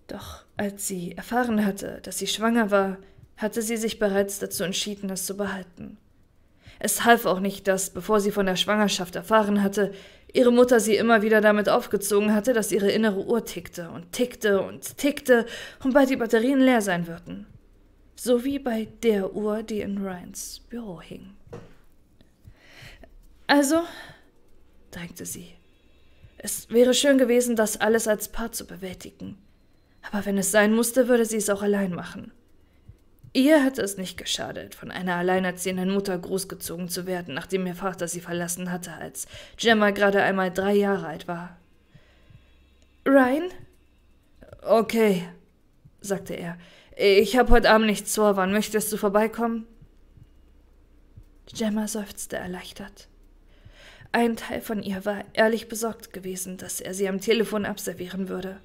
Doch als sie erfahren hatte, dass sie schwanger war, hatte sie sich bereits dazu entschieden, es zu behalten. Es half auch nicht, dass, bevor sie von der Schwangerschaft erfahren hatte, ihre Mutter sie immer wieder damit aufgezogen hatte, dass ihre innere Uhr tickte und tickte und tickte und bald die Batterien leer sein würden. So wie bei der Uhr, die in Ryans Büro hing. Also, drängte sie, es wäre schön gewesen, das alles als Paar zu bewältigen. Aber wenn es sein musste, würde sie es auch allein machen. Ihr hätte es nicht geschadet, von einer alleinerziehenden Mutter großgezogen zu werden, nachdem ihr Vater sie verlassen hatte, als Gemma gerade einmal 3 Jahre alt war. »Ryan?« »Okay«, sagte er. »Ich habe heute Abend nichts vor. Wann möchtest du vorbeikommen?« Gemma seufzte erleichtert. Ein Teil von ihr war ehrlich besorgt gewesen, dass er sie am Telefon abservieren würde.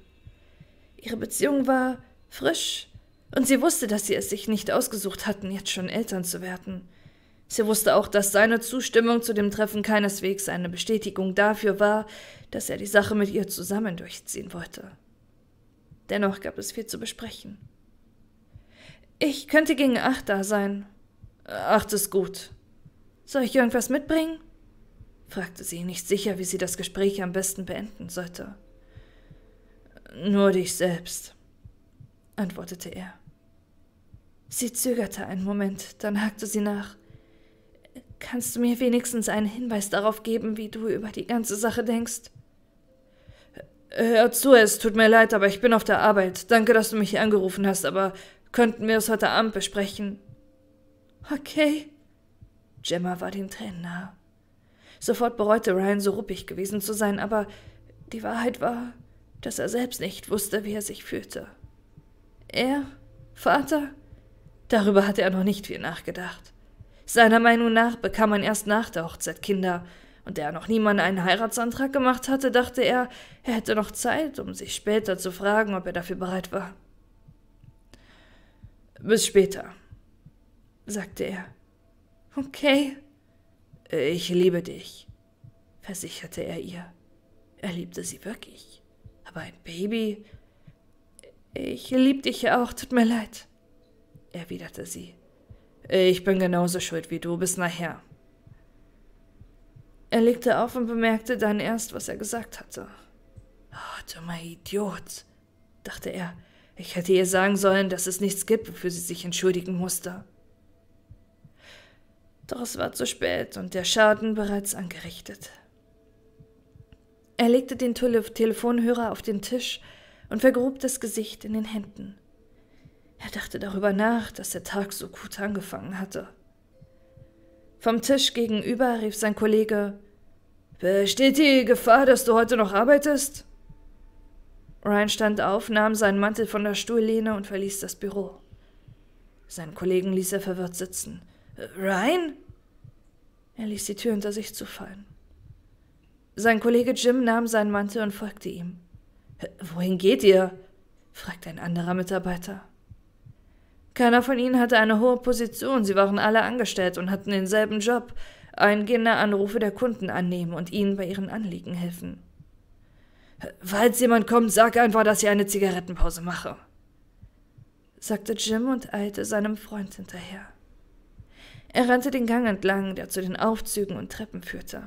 Ihre Beziehung war frisch und sie wusste, dass sie es sich nicht ausgesucht hatten, jetzt schon Eltern zu werden. Sie wusste auch, dass seine Zustimmung zu dem Treffen keineswegs eine Bestätigung dafür war, dass er die Sache mit ihr zusammen durchziehen wollte. Dennoch gab es viel zu besprechen. »Ich könnte gegen 8 da sein.« »8 ist gut. Soll ich irgendwas mitbringen?« fragte sie, nicht sicher, wie sie das Gespräch am besten beenden sollte. »Nur dich selbst«, antwortete er. Sie zögerte einen Moment, dann hakte sie nach. »Kannst du mir wenigstens einen Hinweis darauf geben, wie du über die ganze Sache denkst?« »Hör zu, es tut mir leid, aber ich bin auf der Arbeit. Danke, dass du mich hier angerufen hast, aber könnten wir es heute Abend besprechen?« »Okay.« Gemma war den Tränen nahe. Sofort bereute Ryan, so ruppig gewesen zu sein, aber die Wahrheit war, dass er selbst nicht wusste, wie er sich fühlte. Er? Vater? Darüber hatte er noch nicht viel nachgedacht. Seiner Meinung nach bekam man erst nach der Hochzeit Kinder, und da er noch niemandem einen Heiratsantrag gemacht hatte, dachte er, er hätte noch Zeit, um sich später zu fragen, ob er dafür bereit war. »Bis später«, sagte er. »Okay.« »Ich liebe dich«, versicherte er ihr. Er liebte sie wirklich. Aber ein Baby? »Ich lieb dich ja auch, tut mir leid«, erwiderte sie. Ich bin genauso schuld wie du. Bis nachher. Er legte auf und bemerkte dann erst, was er gesagt hatte. Oh, dummer Idiot, dachte er. Ich hätte ihr sagen sollen, dass es nichts gibt, wofür sie sich entschuldigen musste. Doch es war zu spät und der Schaden bereits angerichtet. Er legte den Telefonhörer auf den Tisch und vergrub das Gesicht in den Händen. Er dachte darüber nach, dass der Tag so gut angefangen hatte. Vom Tisch gegenüber rief sein Kollege, »Besteht die Gefahr, dass du heute noch arbeitest?« Ryan stand auf, nahm seinen Mantel von der Stuhllehne und verließ das Büro. Seinen Kollegen ließ er verwirrt sitzen. »Ryan?« Er ließ die Tür hinter sich zufallen. Sein Kollege Jim nahm seinen Mantel und folgte ihm. »Wohin geht ihr?« fragte ein anderer Mitarbeiter. Keiner von ihnen hatte eine hohe Position, sie waren alle angestellt und hatten denselben Job, eingehende Anrufe der Kunden annehmen und ihnen bei ihren Anliegen helfen. »Falls jemand kommt, sag einfach, dass ich eine Zigarettenpause mache«, sagte Jim und eilte seinem Freund hinterher. Er rannte den Gang entlang, der zu den Aufzügen und Treppen führte.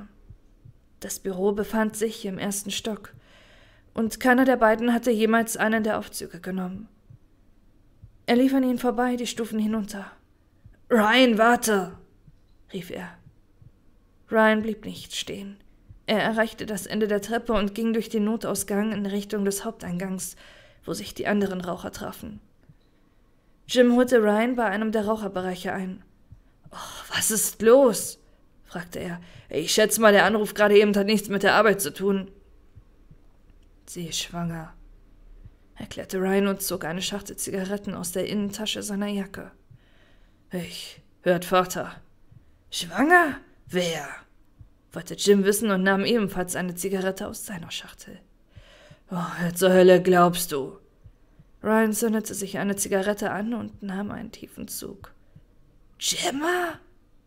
Das Büro befand sich im ersten Stock, und keiner der beiden hatte jemals einen der Aufzüge genommen. Er lief an ihnen vorbei, die Stufen hinunter. »Ryan, warte!« rief er. Ryan blieb nicht stehen. Er erreichte das Ende der Treppe und ging durch den Notausgang in Richtung des Haupteingangs, wo sich die anderen Raucher trafen. Jim holte Ryan bei einem der Raucherbereiche ein. »Oh, was ist los?« fragte er. »Ich schätze mal, der Anruf gerade eben hat nichts mit der Arbeit zu tun.« »Sie ist schwanger«, erklärte Ryan und zog eine Schachtel Zigaretten aus der Innentasche seiner Jacke. »Ich hört Vater.« »Schwanger? Wer?« wollte Jim wissen und nahm ebenfalls eine Zigarette aus seiner Schachtel. »Oh, zur Hölle glaubst du?« Ryan zündete sich eine Zigarette an und nahm einen tiefen Zug. »Gemma?«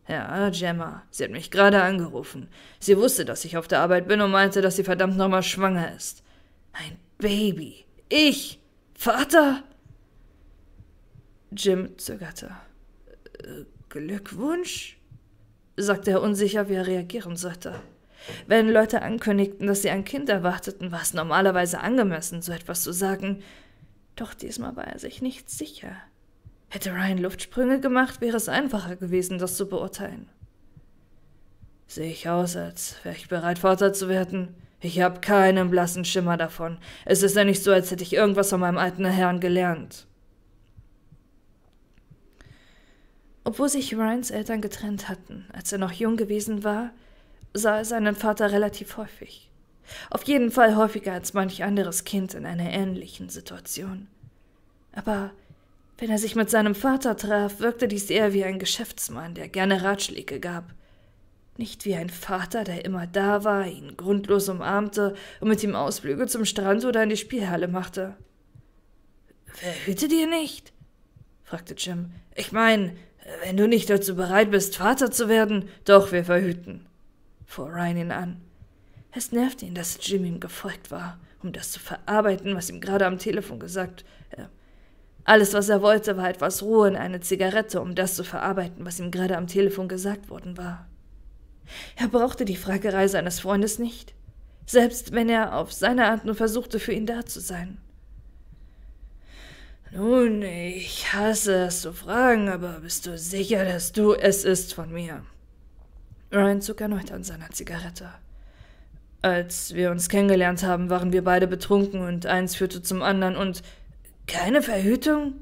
»Ja, Gemma. Sie hat mich gerade angerufen. Sie wusste, dass ich auf der Arbeit bin und meinte, dass sie verdammt nochmal schwanger ist. Ein Baby. Ich? Vater?« Jim zögerte. »Glückwunsch?« sagte er, unsicher, wie er reagieren sollte. Wenn Leute ankündigten, dass sie ein Kind erwarteten, war es normalerweise angemessen, so etwas zu sagen. Doch diesmal war er sich nicht sicher. Hätte Ryan Luftsprünge gemacht, wäre es einfacher gewesen, das zu beurteilen. »Sehe ich aus, als wäre ich bereit, Vater zu werden? Ich habe keinen blassen Schimmer davon. Es ist ja nicht so, als hätte ich irgendwas von meinem alten Herrn gelernt.« Obwohl sich Ryans Eltern getrennt hatten, als er noch jung gewesen war, sah er seinen Vater relativ häufig. Auf jeden Fall häufiger als manch anderes Kind in einer ähnlichen Situation. Aber wenn er sich mit seinem Vater traf, wirkte dies eher wie ein Geschäftsmann, der gerne Ratschläge gab. Nicht wie ein Vater, der immer da war, ihn grundlos umarmte und mit ihm Ausflüge zum Strand oder in die Spielhalle machte. »Verhütet ihr nicht?« fragte Jim. »Ich meine, wenn du nicht dazu bereit bist, Vater zu werden, doch wir verhüten«, fuhr Ryan ihn an. Es nervte ihn, dass Jim ihm gefolgt war, um das zu verarbeiten, was ihm gerade am Telefon gesagt. Alles, was er wollte, war etwas Ruhe und eine Zigarette, um das zu verarbeiten, was ihm gerade am Telefon gesagt worden war. Er brauchte die Fragerei seines Freundes nicht, selbst wenn er auf seine Art nur versuchte, für ihn da zu sein. »Nun, ich hasse es zu fragen, aber bist du sicher, dass du es ist von mir?« Ryan zog erneut an seiner Zigarette. »Als wir uns kennengelernt haben, waren wir beide betrunken und eins führte zum anderen und...« »Keine Verhütung?«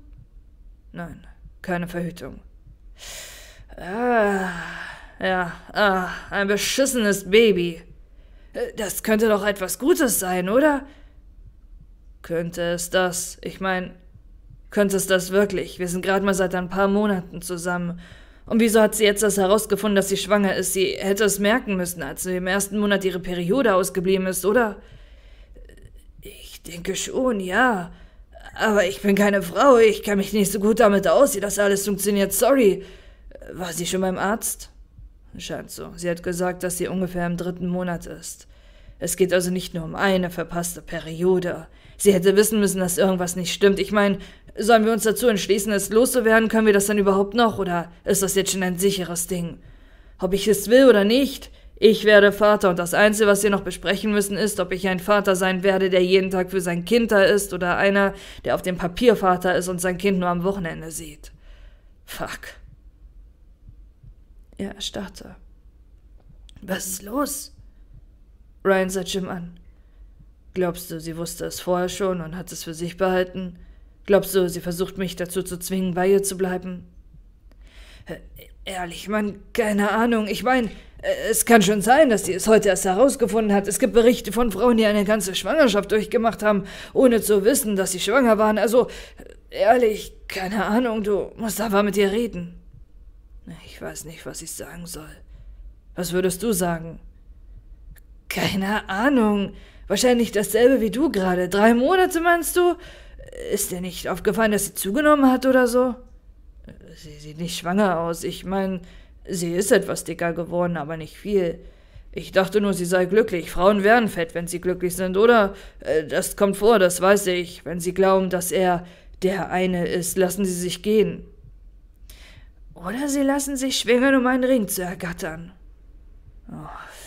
»Nein, keine Verhütung.« »Ein beschissenes Baby. Das könnte doch etwas Gutes sein, oder?« »Könnte es das? Ich meine...« »Könnte es das wirklich? Wir sind gerade mal seit ein paar Monaten zusammen. Und wieso hat sie jetzt das herausgefunden, dass sie schwanger ist? Sie hätte es merken müssen, als im ersten Monat ihre Periode ausgeblieben ist, oder?« »Ich denke schon, ja. Aber ich bin keine Frau, ich kenne mich nicht so gut damit aus, wie das alles funktioniert, sorry. War sie schon beim Arzt?« »Scheint so. Sie hat gesagt, dass sie ungefähr im 3. Monat ist. Es geht also nicht nur um eine verpasste Periode. Sie hätte wissen müssen, dass irgendwas nicht stimmt. Ich meine, sollen wir uns dazu entschließen, es loszuwerden? Können wir das dann überhaupt noch? Oder ist das jetzt schon ein sicheres Ding? Ob ich es will oder nicht? Ich werde Vater und das Einzige, was wir noch besprechen müssen, ist, ob ich ein Vater sein werde, der jeden Tag für sein Kind da ist oder einer, der auf dem Papier Vater ist und sein Kind nur am Wochenende sieht. Fuck. Er erstarrte. Was ist los? Ryan sah Jim an. Glaubst du, sie wusste es vorher schon und hat es für sich behalten? Glaubst du, sie versucht mich dazu zu zwingen, bei ihr zu bleiben? Ehrlich, Mann, keine Ahnung. Ich meine, es kann schon sein, dass sie es heute erst herausgefunden hat. Es gibt Berichte von Frauen, die eine ganze Schwangerschaft durchgemacht haben, ohne zu wissen, dass sie schwanger waren. Also, ehrlich, keine Ahnung, du musst aber mit ihr reden. Ich weiß nicht, was ich sagen soll. Was würdest du sagen? Keine Ahnung. Wahrscheinlich dasselbe wie du gerade. 3 Monate, meinst du? Ist dir nicht aufgefallen, dass sie zugenommen hat oder so? Sie sieht nicht schwanger aus. Ich meine, sie ist etwas dicker geworden, aber nicht viel. Ich dachte nur, sie sei glücklich. Frauen werden fett, wenn sie glücklich sind, oder? Das kommt vor, das weiß ich. Wenn sie glauben, dass er der eine ist, lassen sie sich gehen. Oder sie lassen sich schwingen, um einen Ring zu ergattern. Oh,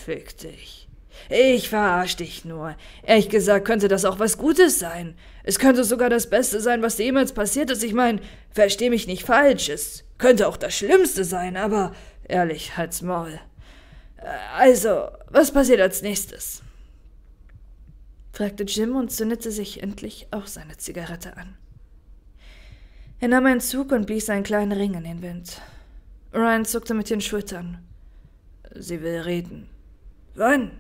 fick dich. Ich verarsch dich nur. Ehrlich gesagt könnte das auch was Gutes sein. Es könnte sogar das Beste sein, was dir jemals passiert ist. Ich meine, versteh mich nicht falsch. Es könnte auch das Schlimmste sein, aber ehrlich, halt's Maul. Also, was passiert als nächstes? Fragte Jim und zündete sich endlich auch seine Zigarette an. Er nahm einen Zug und blies einen kleinen Ring in den Wind. Ryan zuckte mit den Schultern. Sie will reden. Wann?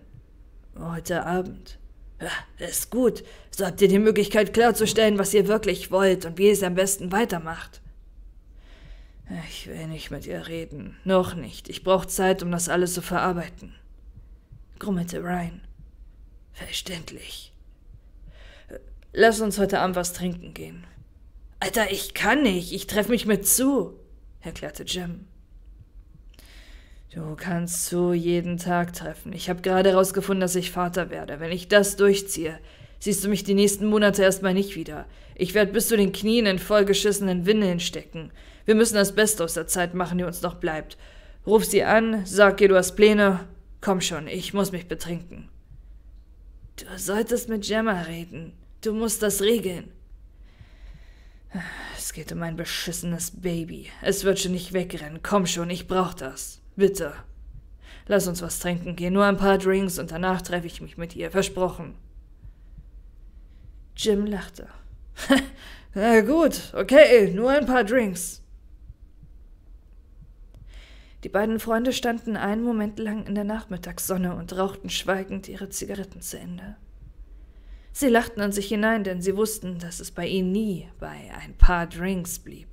Heute Abend. Ja, ist gut. So habt ihr die Möglichkeit klarzustellen, was ihr wirklich wollt und wie ihr es am besten weitermacht. Ich will nicht mit ihr reden. Noch nicht. Ich brauche Zeit, um das alles zu verarbeiten. Grummelte Ryan. Verständlich. Lass uns heute Abend was trinken gehen. Alter, ich kann nicht. Ich treffe mich mit Sue, erklärte Jim. Du kannst Sue jeden Tag treffen. Ich habe gerade herausgefunden, dass ich Vater werde. Wenn ich das durchziehe, siehst du mich die nächsten Monate erstmal nicht wieder. Ich werde bis zu den Knien in vollgeschissenen Windeln stecken. Wir müssen das Beste aus der Zeit machen, die uns noch bleibt. Ruf sie an, sag ihr, du hast Pläne. Komm schon, ich muss mich betrinken. Du solltest mit Gemma reden. Du musst das regeln. Es geht um ein beschissenes Baby. Es wird schon nicht wegrennen. Komm schon, ich brauch das. Bitte. Lass uns was trinken gehen. Nur ein paar Drinks und danach treffe ich mich mit ihr. Versprochen. Jim lachte. Na gut, okay, nur ein paar Drinks. Die beiden Freunde standen einen Moment lang in der Nachmittagssonne und rauchten schweigend ihre Zigaretten zu Ende. Sie lachten an sich hinein, denn sie wussten, dass es bei ihnen nie bei ein paar Drinks blieb.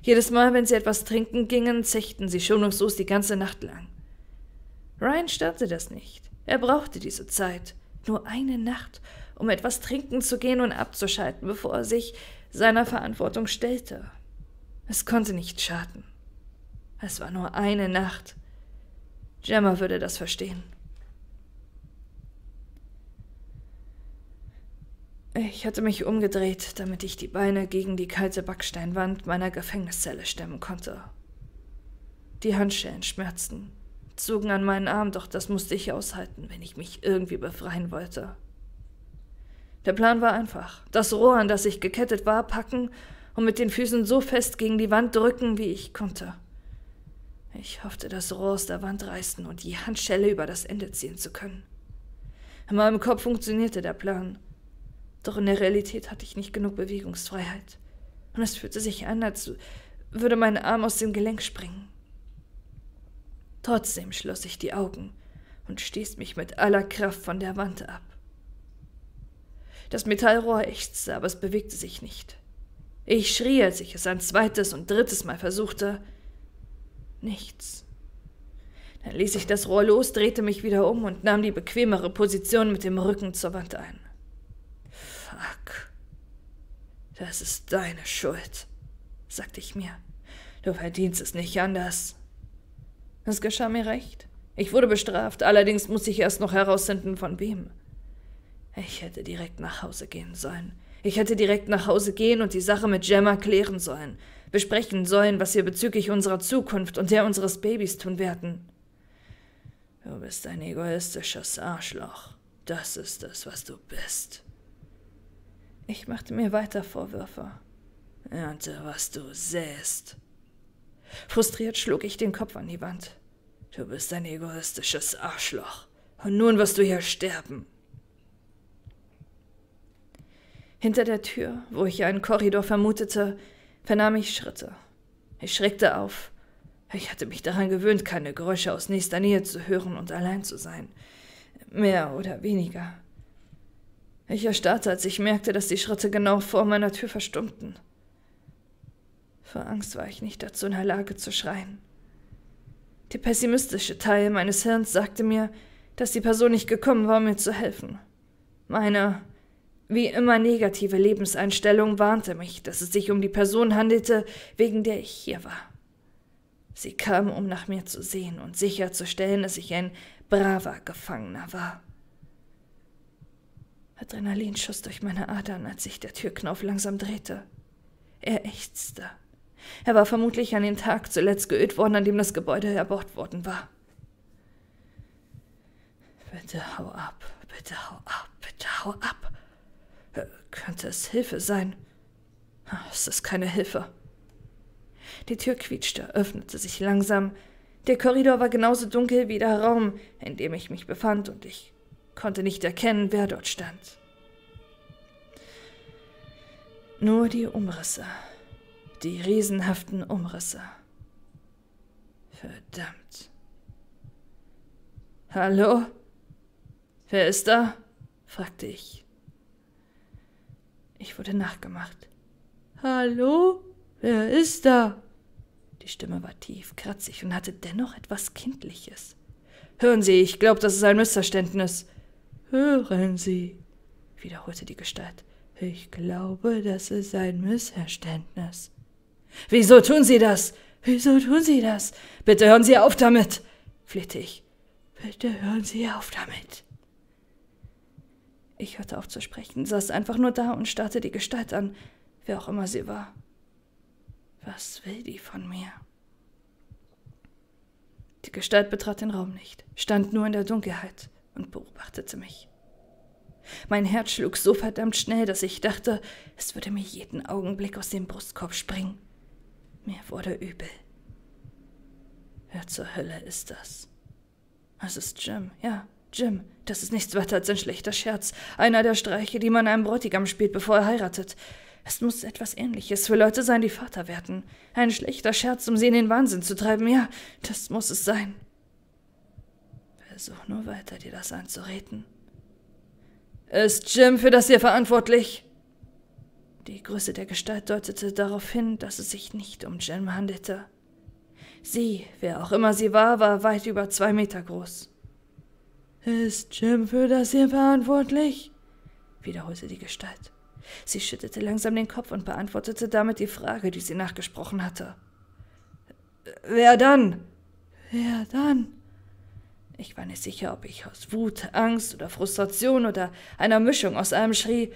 Jedes Mal, wenn sie etwas trinken gingen, zechten sie schonungslos die ganze Nacht lang. Ryan störte das nicht. Er brauchte diese Zeit, nur eine Nacht, um etwas trinken zu gehen und abzuschalten, bevor er sich seiner Verantwortung stellte. Es konnte nicht schaden. Es war nur eine Nacht. Gemma würde das verstehen. Ich hatte mich umgedreht, damit ich die Beine gegen die kalte Backsteinwand meiner Gefängniszelle stemmen konnte. Die Handschellen schmerzten, zogen an meinen Arm, doch das musste ich aushalten, wenn ich mich irgendwie befreien wollte. Der Plan war einfach. Das Rohr, an das ich gekettet war, packen und mit den Füßen so fest gegen die Wand drücken, wie ich konnte. Ich hoffte, das Rohr aus der Wand reißen und die Handschelle über das Ende ziehen zu können. In meinem Kopf funktionierte der Plan. Doch in der Realität hatte ich nicht genug Bewegungsfreiheit. Und es fühlte sich an, als würde mein Arm aus dem Gelenk springen. Trotzdem schloss ich die Augen und stieß mich mit aller Kraft von der Wand ab. Das Metallrohr ächzte, aber es bewegte sich nicht. Ich schrie, als ich es ein zweites und drittes Mal versuchte. Nichts. Dann ließ ich das Rohr los, drehte mich wieder um und nahm die bequemere Position mit dem Rücken zur Wand ein. Fuck. Das ist deine Schuld, sagte ich mir. Du verdienst es nicht anders. Es geschah mir recht. Ich wurde bestraft, allerdings muss ich erst noch herausfinden, von wem. Ich hätte direkt nach Hause gehen sollen. Ich hätte direkt nach Hause gehen und die Sache mit Gemma klären sollen. Besprechen sollen, was wir bezüglich unserer Zukunft und der unseres Babys tun werden. Du bist ein egoistisches Arschloch. Das ist es, was du bist. Ich machte mir weiter Vorwürfe. Ernte, was du säst. Frustriert schlug ich den Kopf an die Wand. Du bist ein egoistisches Arschloch. Und nun wirst du hier sterben. Hinter der Tür, wo ich einen Korridor vermutete, vernahm ich Schritte. Ich schreckte auf. Ich hatte mich daran gewöhnt, keine Geräusche aus nächster Nähe zu hören und allein zu sein. Mehr oder weniger. Ich erstarrte, als ich merkte, dass die Schritte genau vor meiner Tür verstummten. Vor Angst war ich nicht dazu in der Lage zu schreien. Der pessimistische Teil meines Hirns sagte mir, dass die Person nicht gekommen war, mir zu helfen. Meine wie immer negative Lebenseinstellung warnte mich, dass es sich um die Person handelte, wegen der ich hier war. Sie kam, um nach mir zu sehen und sicherzustellen, dass ich ein braver Gefangener war. Adrenalin schoss durch meine Adern, als sich der Türknauf langsam drehte. Er ächzte. Er war vermutlich an den Tag zuletzt geölt worden, an dem das Gebäude erbaut worden war. Bitte hau ab, bitte hau ab, bitte hau ab. Könnte es Hilfe sein? Es ist keine Hilfe. Die Tür quietschte, öffnete sich langsam. Der Korridor war genauso dunkel wie der Raum, in dem ich mich befand, und ich konnte nicht erkennen, wer dort stand. Nur die Umrisse, die riesenhaften Umrisse. Verdammt. Hallo? Wer ist da? Fragte ich. Ich wurde nachgemacht. Hallo? Wer ist da? Die Stimme war tief, kratzig und hatte dennoch etwas Kindliches. Hören Sie, ich glaube, das ist ein Missverständnis. Hören Sie, wiederholte die Gestalt. Ich glaube, das ist ein Missverständnis. Wieso tun Sie das? Wieso tun Sie das? Bitte hören Sie auf damit, flehte ich. Bitte hören Sie auf damit. Ich hörte auf zu sprechen, saß einfach nur da und starrte die Gestalt an, wer auch immer sie war. Was will die von mir? Die Gestalt betrat den Raum nicht, stand nur in der Dunkelheit und beobachtete mich. Mein Herz schlug so verdammt schnell, dass ich dachte, es würde mir jeden Augenblick aus dem Brustkorb springen. Mir wurde übel. Wer zur Hölle ist das? Es ist Jim, ja. Jim, das ist nichts weiter als ein schlechter Scherz. Einer der Streiche, die man einem Bräutigam spielt, bevor er heiratet. Es muss etwas Ähnliches für Leute sein, die Vater werden. Ein schlechter Scherz, um sie in den Wahnsinn zu treiben. Ja, das muss es sein. Versuch nur weiter, dir das anzureden. Ist Jim für das hier verantwortlich? Die Größe der Gestalt deutete darauf hin, dass es sich nicht um Jim handelte. Sie, wer auch immer sie war, war weit über 2 Meter groß. »Ist Jim für das hier verantwortlich?« wiederholte die Gestalt. Sie schüttelte langsam den Kopf und beantwortete damit die Frage, die sie nachgesprochen hatte. »Wer dann? Wer dann?« Ich war nicht sicher, ob ich aus Wut, Angst oder Frustration oder einer Mischung aus allem schrie,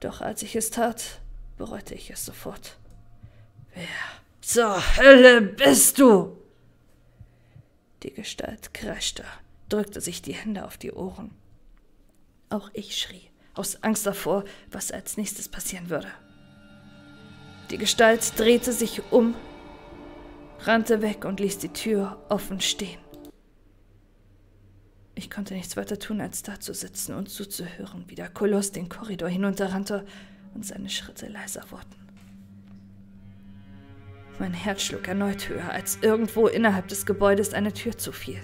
doch als ich es tat, bereute ich es sofort. »Wer zur Hölle bist du?« Die Gestalt kreischte, drückte sich die Hände auf die Ohren. Auch ich schrie, aus Angst davor, was als nächstes passieren würde. Die Gestalt drehte sich um, rannte weg und ließ die Tür offen stehen. Ich konnte nichts weiter tun, als da zu sitzen und zuzuhören, wie der Koloss den Korridor hinunterrannte und seine Schritte leiser wurden. Mein Herz schlug erneut höher, als irgendwo innerhalb des Gebäudes eine Tür zufiel.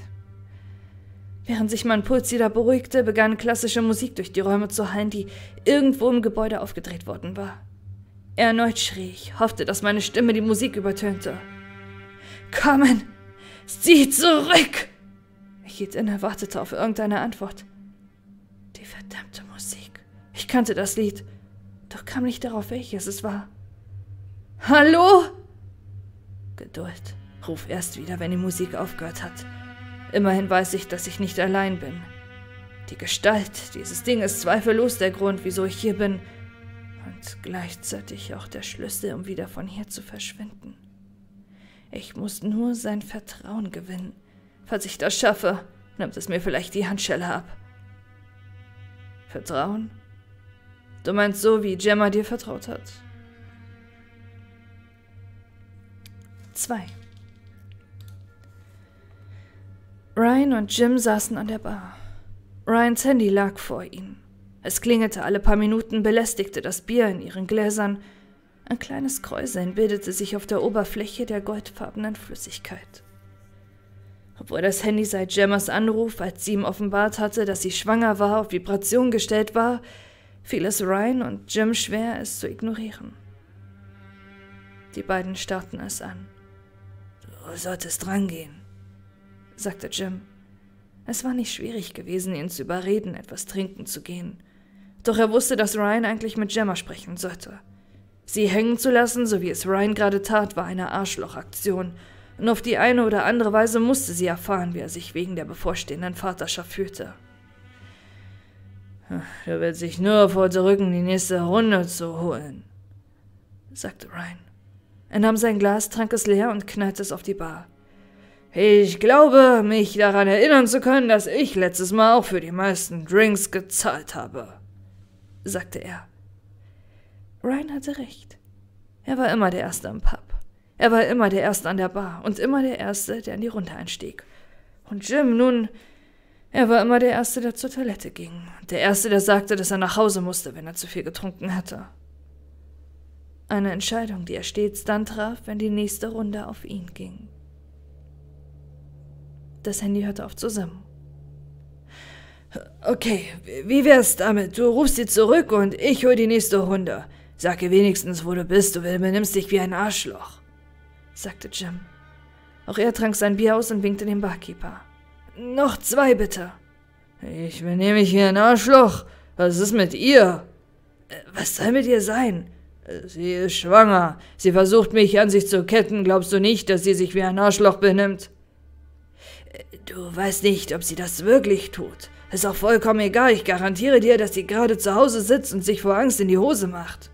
Während sich mein Puls wieder beruhigte, begann klassische Musik durch die Räume zu hallen, die irgendwo im Gebäude aufgedreht worden war. Erneut schrie ich, hoffte, dass meine Stimme die Musik übertönte. »Kommen! Sieh zurück!« Ich hielt inne, wartete auf irgendeine Antwort. Die verdammte Musik. Ich kannte das Lied, doch kam nicht darauf, welches es war. »Hallo?« Geduld. Ruf erst wieder, wenn die Musik aufgehört hat. Immerhin weiß ich, dass ich nicht allein bin. Die Gestalt dieses Ding ist zweifellos der Grund, wieso ich hier bin. Und gleichzeitig auch der Schlüssel, um wieder von hier zu verschwinden. Ich muss nur sein Vertrauen gewinnen. Falls ich das schaffe, nimmt es mir vielleicht die Handschelle ab. Vertrauen? Du meinst so, wie Gemma dir vertraut hat. 2. Ryan und Jim saßen an der Bar. Ryans Handy lag vor ihnen. Es klingelte alle paar Minuten, belästigte das Bier in ihren Gläsern. Ein kleines Kräuseln bildete sich auf der Oberfläche der goldfarbenen Flüssigkeit. Obwohl das Handy seit Gemmas Anruf, als sie ihm offenbart hatte, dass sie schwanger war, auf Vibration gestellt war, fiel es Ryan und Jim schwer, es zu ignorieren. Die beiden starrten es an. »Du solltest rangehen«, sagte Jim. Es war nicht schwierig gewesen, ihn zu überreden, etwas trinken zu gehen. Doch er wusste, dass Ryan eigentlich mit Gemma sprechen sollte. Sie hängen zu lassen, so wie es Ryan gerade tat, war eine Arschlochaktion. Und auf die eine oder andere Weise musste sie erfahren, wie er sich wegen der bevorstehenden Vaterschaft fühlte. »Du willst dich nur verdrücken, die nächste Runde zu holen«, sagte Ryan. Er nahm sein Glas, trank es leer und knallte es auf die Bar. »Ich glaube, mich daran erinnern zu können, dass ich letztes Mal auch für die meisten Drinks gezahlt habe«, sagte er. Ryan hatte recht. Er war immer der Erste im Pub. Er war immer der Erste an der Bar und immer der Erste, der in die Runde einstieg. Und Jim, nun, er war immer der Erste, der zur Toilette ging. Und der Erste, der sagte, dass er nach Hause musste, wenn er zu viel getrunken hatte. Eine Entscheidung, die er stets dann traf, wenn die nächste Runde auf ihn ging. Das Handy hörte auf zu summen. »Okay, wie wär's damit? Du rufst sie zurück und ich hol die nächste Runde. Sag ihr wenigstens, wo du bist, du benimmst dich wie ein Arschloch«, sagte Jim. Auch er trank sein Bier aus und winkte dem Barkeeper. »Noch 2, bitte.« »Ich benehme mich wie ein Arschloch. Was ist mit ihr?« »Was soll mit ihr sein?« »Sie ist schwanger. Sie versucht, mich an sich zu ketten. Glaubst du nicht, dass sie sich wie ein Arschloch benimmt?« »Du weißt nicht, ob sie das wirklich tut. Ist auch vollkommen egal. Ich garantiere dir, dass sie gerade zu Hause sitzt und sich vor Angst in die Hose macht.«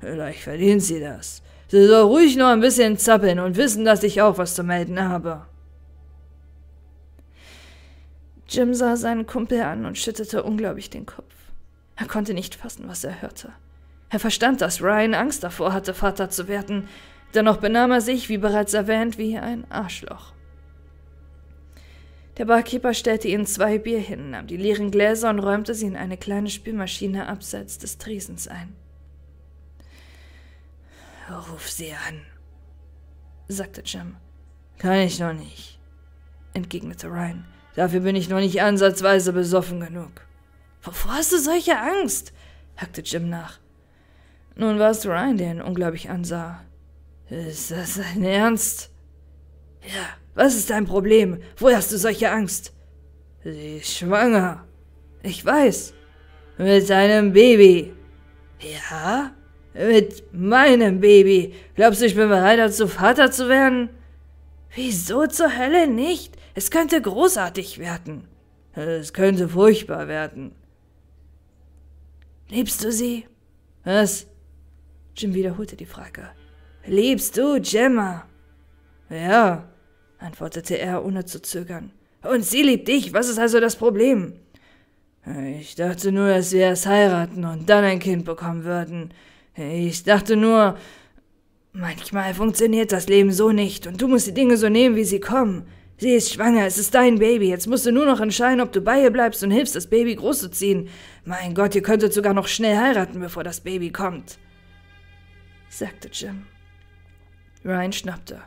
»Vielleicht verdient sie das. Sie soll ruhig noch ein bisschen zappeln und wissen, dass ich auch was zu melden habe.« Jim sah seinen Kumpel an und schüttelte unglaublich den Kopf. Er konnte nicht fassen, was er hörte. Er verstand, dass Ryan Angst davor hatte, Vater zu werden. Dennoch benahm er sich, wie bereits erwähnt, wie ein Arschloch. Der Barkeeper stellte ihnen 2 Bier hin, nahm die leeren Gläser und räumte sie in eine kleine Spülmaschine abseits des Tresens ein. »Ruf sie an«, sagte Jim. »Kann ich noch nicht«, entgegnete Ryan. »Dafür bin ich noch nicht ansatzweise besoffen genug.« »Wovor hast du solche Angst?«, hackte Jim nach. Nun war es Ryan, der ihn unglaublich ansah. »Ist das dein Ernst?« »Ja, was ist dein Problem? Woher hast du solche Angst?« »Sie ist schwanger.« »Ich weiß.« »Mit deinem Baby.« »Ja?« »Mit meinem Baby. Glaubst du, ich bin bereit, dazu Vater zu werden?« »Wieso zur Hölle nicht? Es könnte großartig werden.« »Es könnte furchtbar werden.« »Liebst du sie?« »Was?« Jim wiederholte die Frage. »Liebst du Gemma?« »Ja«, antwortete er, ohne zu zögern. »Und sie liebt dich. Was ist also das Problem?« »Ich dachte nur, dass wir erst heiraten und dann ein Kind bekommen würden. Ich dachte nur, manchmal funktioniert das Leben so nicht und du musst die Dinge so nehmen, wie sie kommen. Sie ist schwanger, es ist dein Baby, jetzt musst du nur noch entscheiden, ob du bei ihr bleibst und hilfst, das Baby großzuziehen. Mein Gott, ihr könntet sogar noch schnell heiraten, bevor das Baby kommt«, sagte Jim. Ryan schnappte.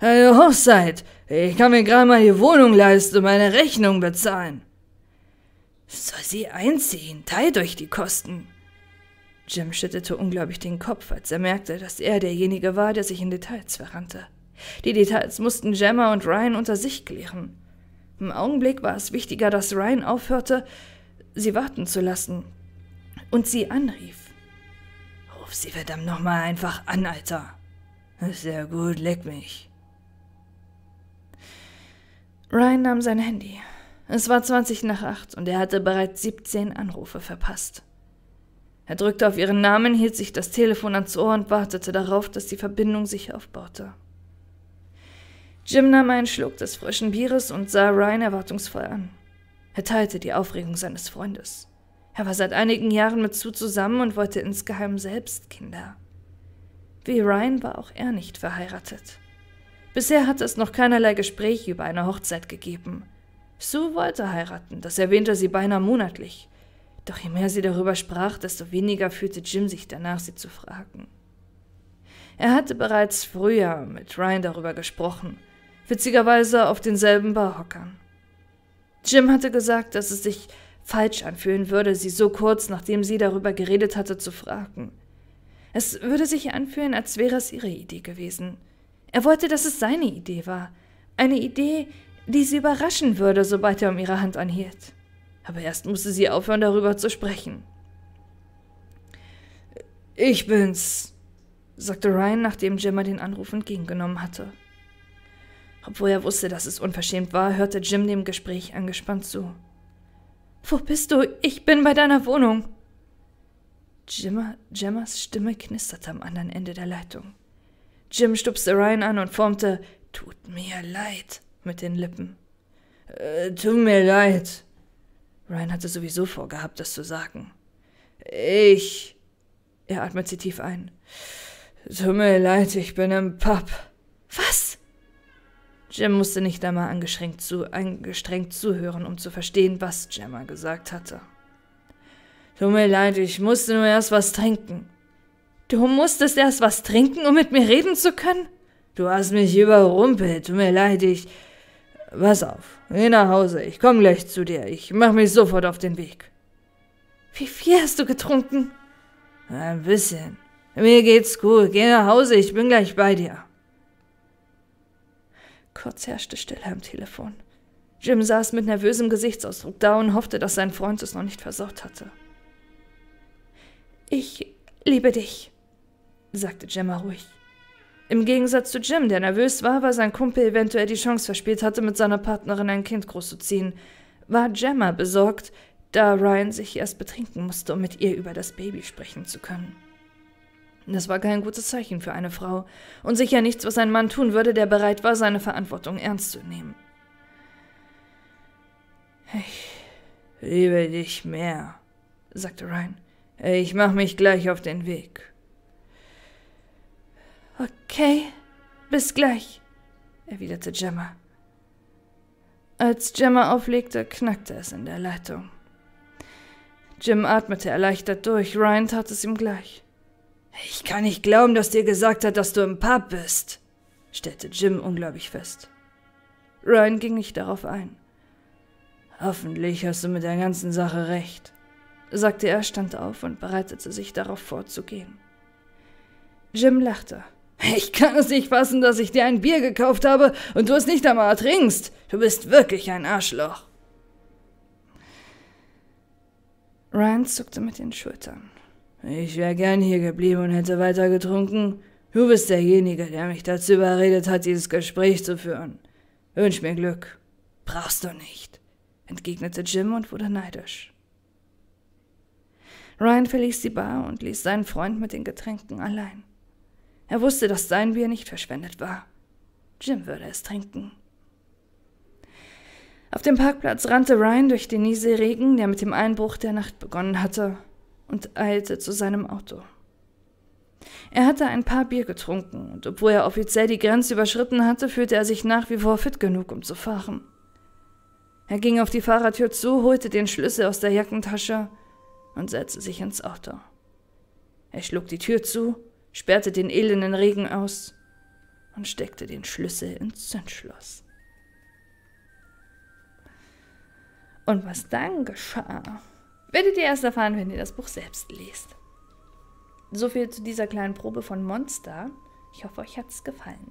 »Eine Hochzeit! Ich kann mir gerade mal die Wohnung leisten und meine Rechnung bezahlen.« »Soll sie einziehen? Teilt euch die Kosten.« Jim schüttelte unglaublich den Kopf, als er merkte, dass er derjenige war, der sich in Details verrannte. Die Details mussten Gemma und Ryan unter sich klären. Im Augenblick war es wichtiger, dass Ryan aufhörte, sie warten zu lassen, und sie anrief. »Ruf sie verdammt nochmal einfach an, Alter.« »Ist ja gut, leck mich.« Ryan nahm sein Handy. Es war 20 nach 8 und er hatte bereits 17 Anrufe verpasst. Er drückte auf ihren Namen, hielt sich das Telefon ans Ohr und wartete darauf, dass die Verbindung sich aufbaute. Jim nahm einen Schluck des frischen Bieres und sah Ryan erwartungsvoll an. Er teilte die Aufregung seines Freundes. Er war seit einigen Jahren mit Sue zusammen und wollte insgeheim selbst Kinder. Wie Ryan war auch er nicht verheiratet. Bisher hatte es noch keinerlei Gespräch über eine Hochzeit gegeben. Sue wollte heiraten, das erwähnte sie beinahe monatlich. Doch je mehr sie darüber sprach, desto weniger fühlte Jim sich danach, sie zu fragen. Er hatte bereits früher mit Ryan darüber gesprochen, witzigerweise auf denselben Barhockern. Jim hatte gesagt, dass es sich falsch anfühlen würde, sie so kurz, nachdem sie darüber geredet hatte, zu fragen. Es würde sich anfühlen, als wäre es ihre Idee gewesen. Er wollte, dass es seine Idee war. Eine Idee, die sie überraschen würde, sobald er um ihre Hand anhielt. Aber erst musste sie aufhören, darüber zu sprechen. »Ich bin's«, sagte Ryan, nachdem Gemma den Anruf entgegengenommen hatte. Obwohl er wusste, dass es unverschämt war, hörte Jim dem Gespräch angespannt zu. »Wo bist du? Ich bin bei deiner Wohnung.« Gemmas Stimme knisterte am anderen Ende der Leitung. Jim stupste Ryan an und formte »Tut mir leid« mit den Lippen. »Tut mir leid«, Ryan hatte sowieso vorgehabt, das zu sagen. Er atmete tief ein. »Tut mir leid, ich bin im Pub.« »Was?« Jim musste nicht einmal angestrengt zuhören, um zu verstehen, was Gemma gesagt hatte. »Tut mir leid, ich musste nur erst was trinken.« »Du musstest erst was trinken, um mit mir reden zu können?« »Du hast mich überrumpelt, tut mir leid, ich... Pass auf, geh nach Hause, ich komme gleich zu dir, ich mache mich sofort auf den Weg.« »Wie viel hast du getrunken?« »Ein bisschen. Mir geht's gut, geh nach Hause, ich bin gleich bei dir.« Kurz herrschte Stille am Telefon. Jim saß mit nervösem Gesichtsausdruck da und hoffte, dass sein Freund es noch nicht versaut hatte. »Ich liebe dich«, sagte Gemma ruhig. Im Gegensatz zu Jim, der nervös war, weil sein Kumpel eventuell die Chance verspielt hatte, mit seiner Partnerin ein Kind großzuziehen, war Gemma besorgt, da Ryan sich erst betrinken musste, um mit ihr über das Baby sprechen zu können. Das war kein gutes Zeichen für eine Frau und sicher nichts, was ein Mann tun würde, der bereit war, seine Verantwortung ernst zu nehmen. »Ich liebe dich mehr«, sagte Ryan. »Ich mache mich gleich auf den Weg.« »Okay, bis gleich«, erwiderte Gemma. Als Gemma auflegte, knackte es in der Leitung. Jim atmete erleichtert durch, Ryan tat es ihm gleich. »Ich kann nicht glauben, dass dir gesagt hat, dass du im Pub bist«, stellte Jim ungläubig fest. Ryan ging nicht darauf ein. »Hoffentlich hast du mit der ganzen Sache recht«, sagte er, stand auf und bereitete sich darauf vor, zu gehen. Jim lachte. »Ich kann es nicht fassen, dass ich dir ein Bier gekauft habe und du es nicht einmal trinkst. Du bist wirklich ein Arschloch.« Ryan zuckte mit den Schultern. »Ich wäre gern hier geblieben und hätte weiter getrunken. Du bist derjenige, der mich dazu überredet hat, dieses Gespräch zu führen. Wünsch mir Glück.« »Brauchst du nicht«, entgegnete Jim und wurde neidisch. Ryan verließ die Bar und ließ seinen Freund mit den Getränken allein. Er wusste, dass sein Bier nicht verschwendet war. Jim würde es trinken. Auf dem Parkplatz rannte Ryan durch den Nieselregen, der mit dem Einbruch der Nacht begonnen hatte, und eilte zu seinem Auto. Er hatte ein paar Bier getrunken, und obwohl er offiziell die Grenze überschritten hatte, fühlte er sich nach wie vor fit genug, um zu fahren. Er ging auf die Fahrertür zu, holte den Schlüssel aus der Jackentasche und setzte sich ins Auto. Er schlug die Tür zu, sperrte den elenden Regen aus und steckte den Schlüssel ins Zündschloss. Und was dann geschah, werdet ihr erst erfahren, wenn ihr das Buch selbst lest. So viel zu dieser kleinen Probe von Monster. Ich hoffe, euch hat's gefallen.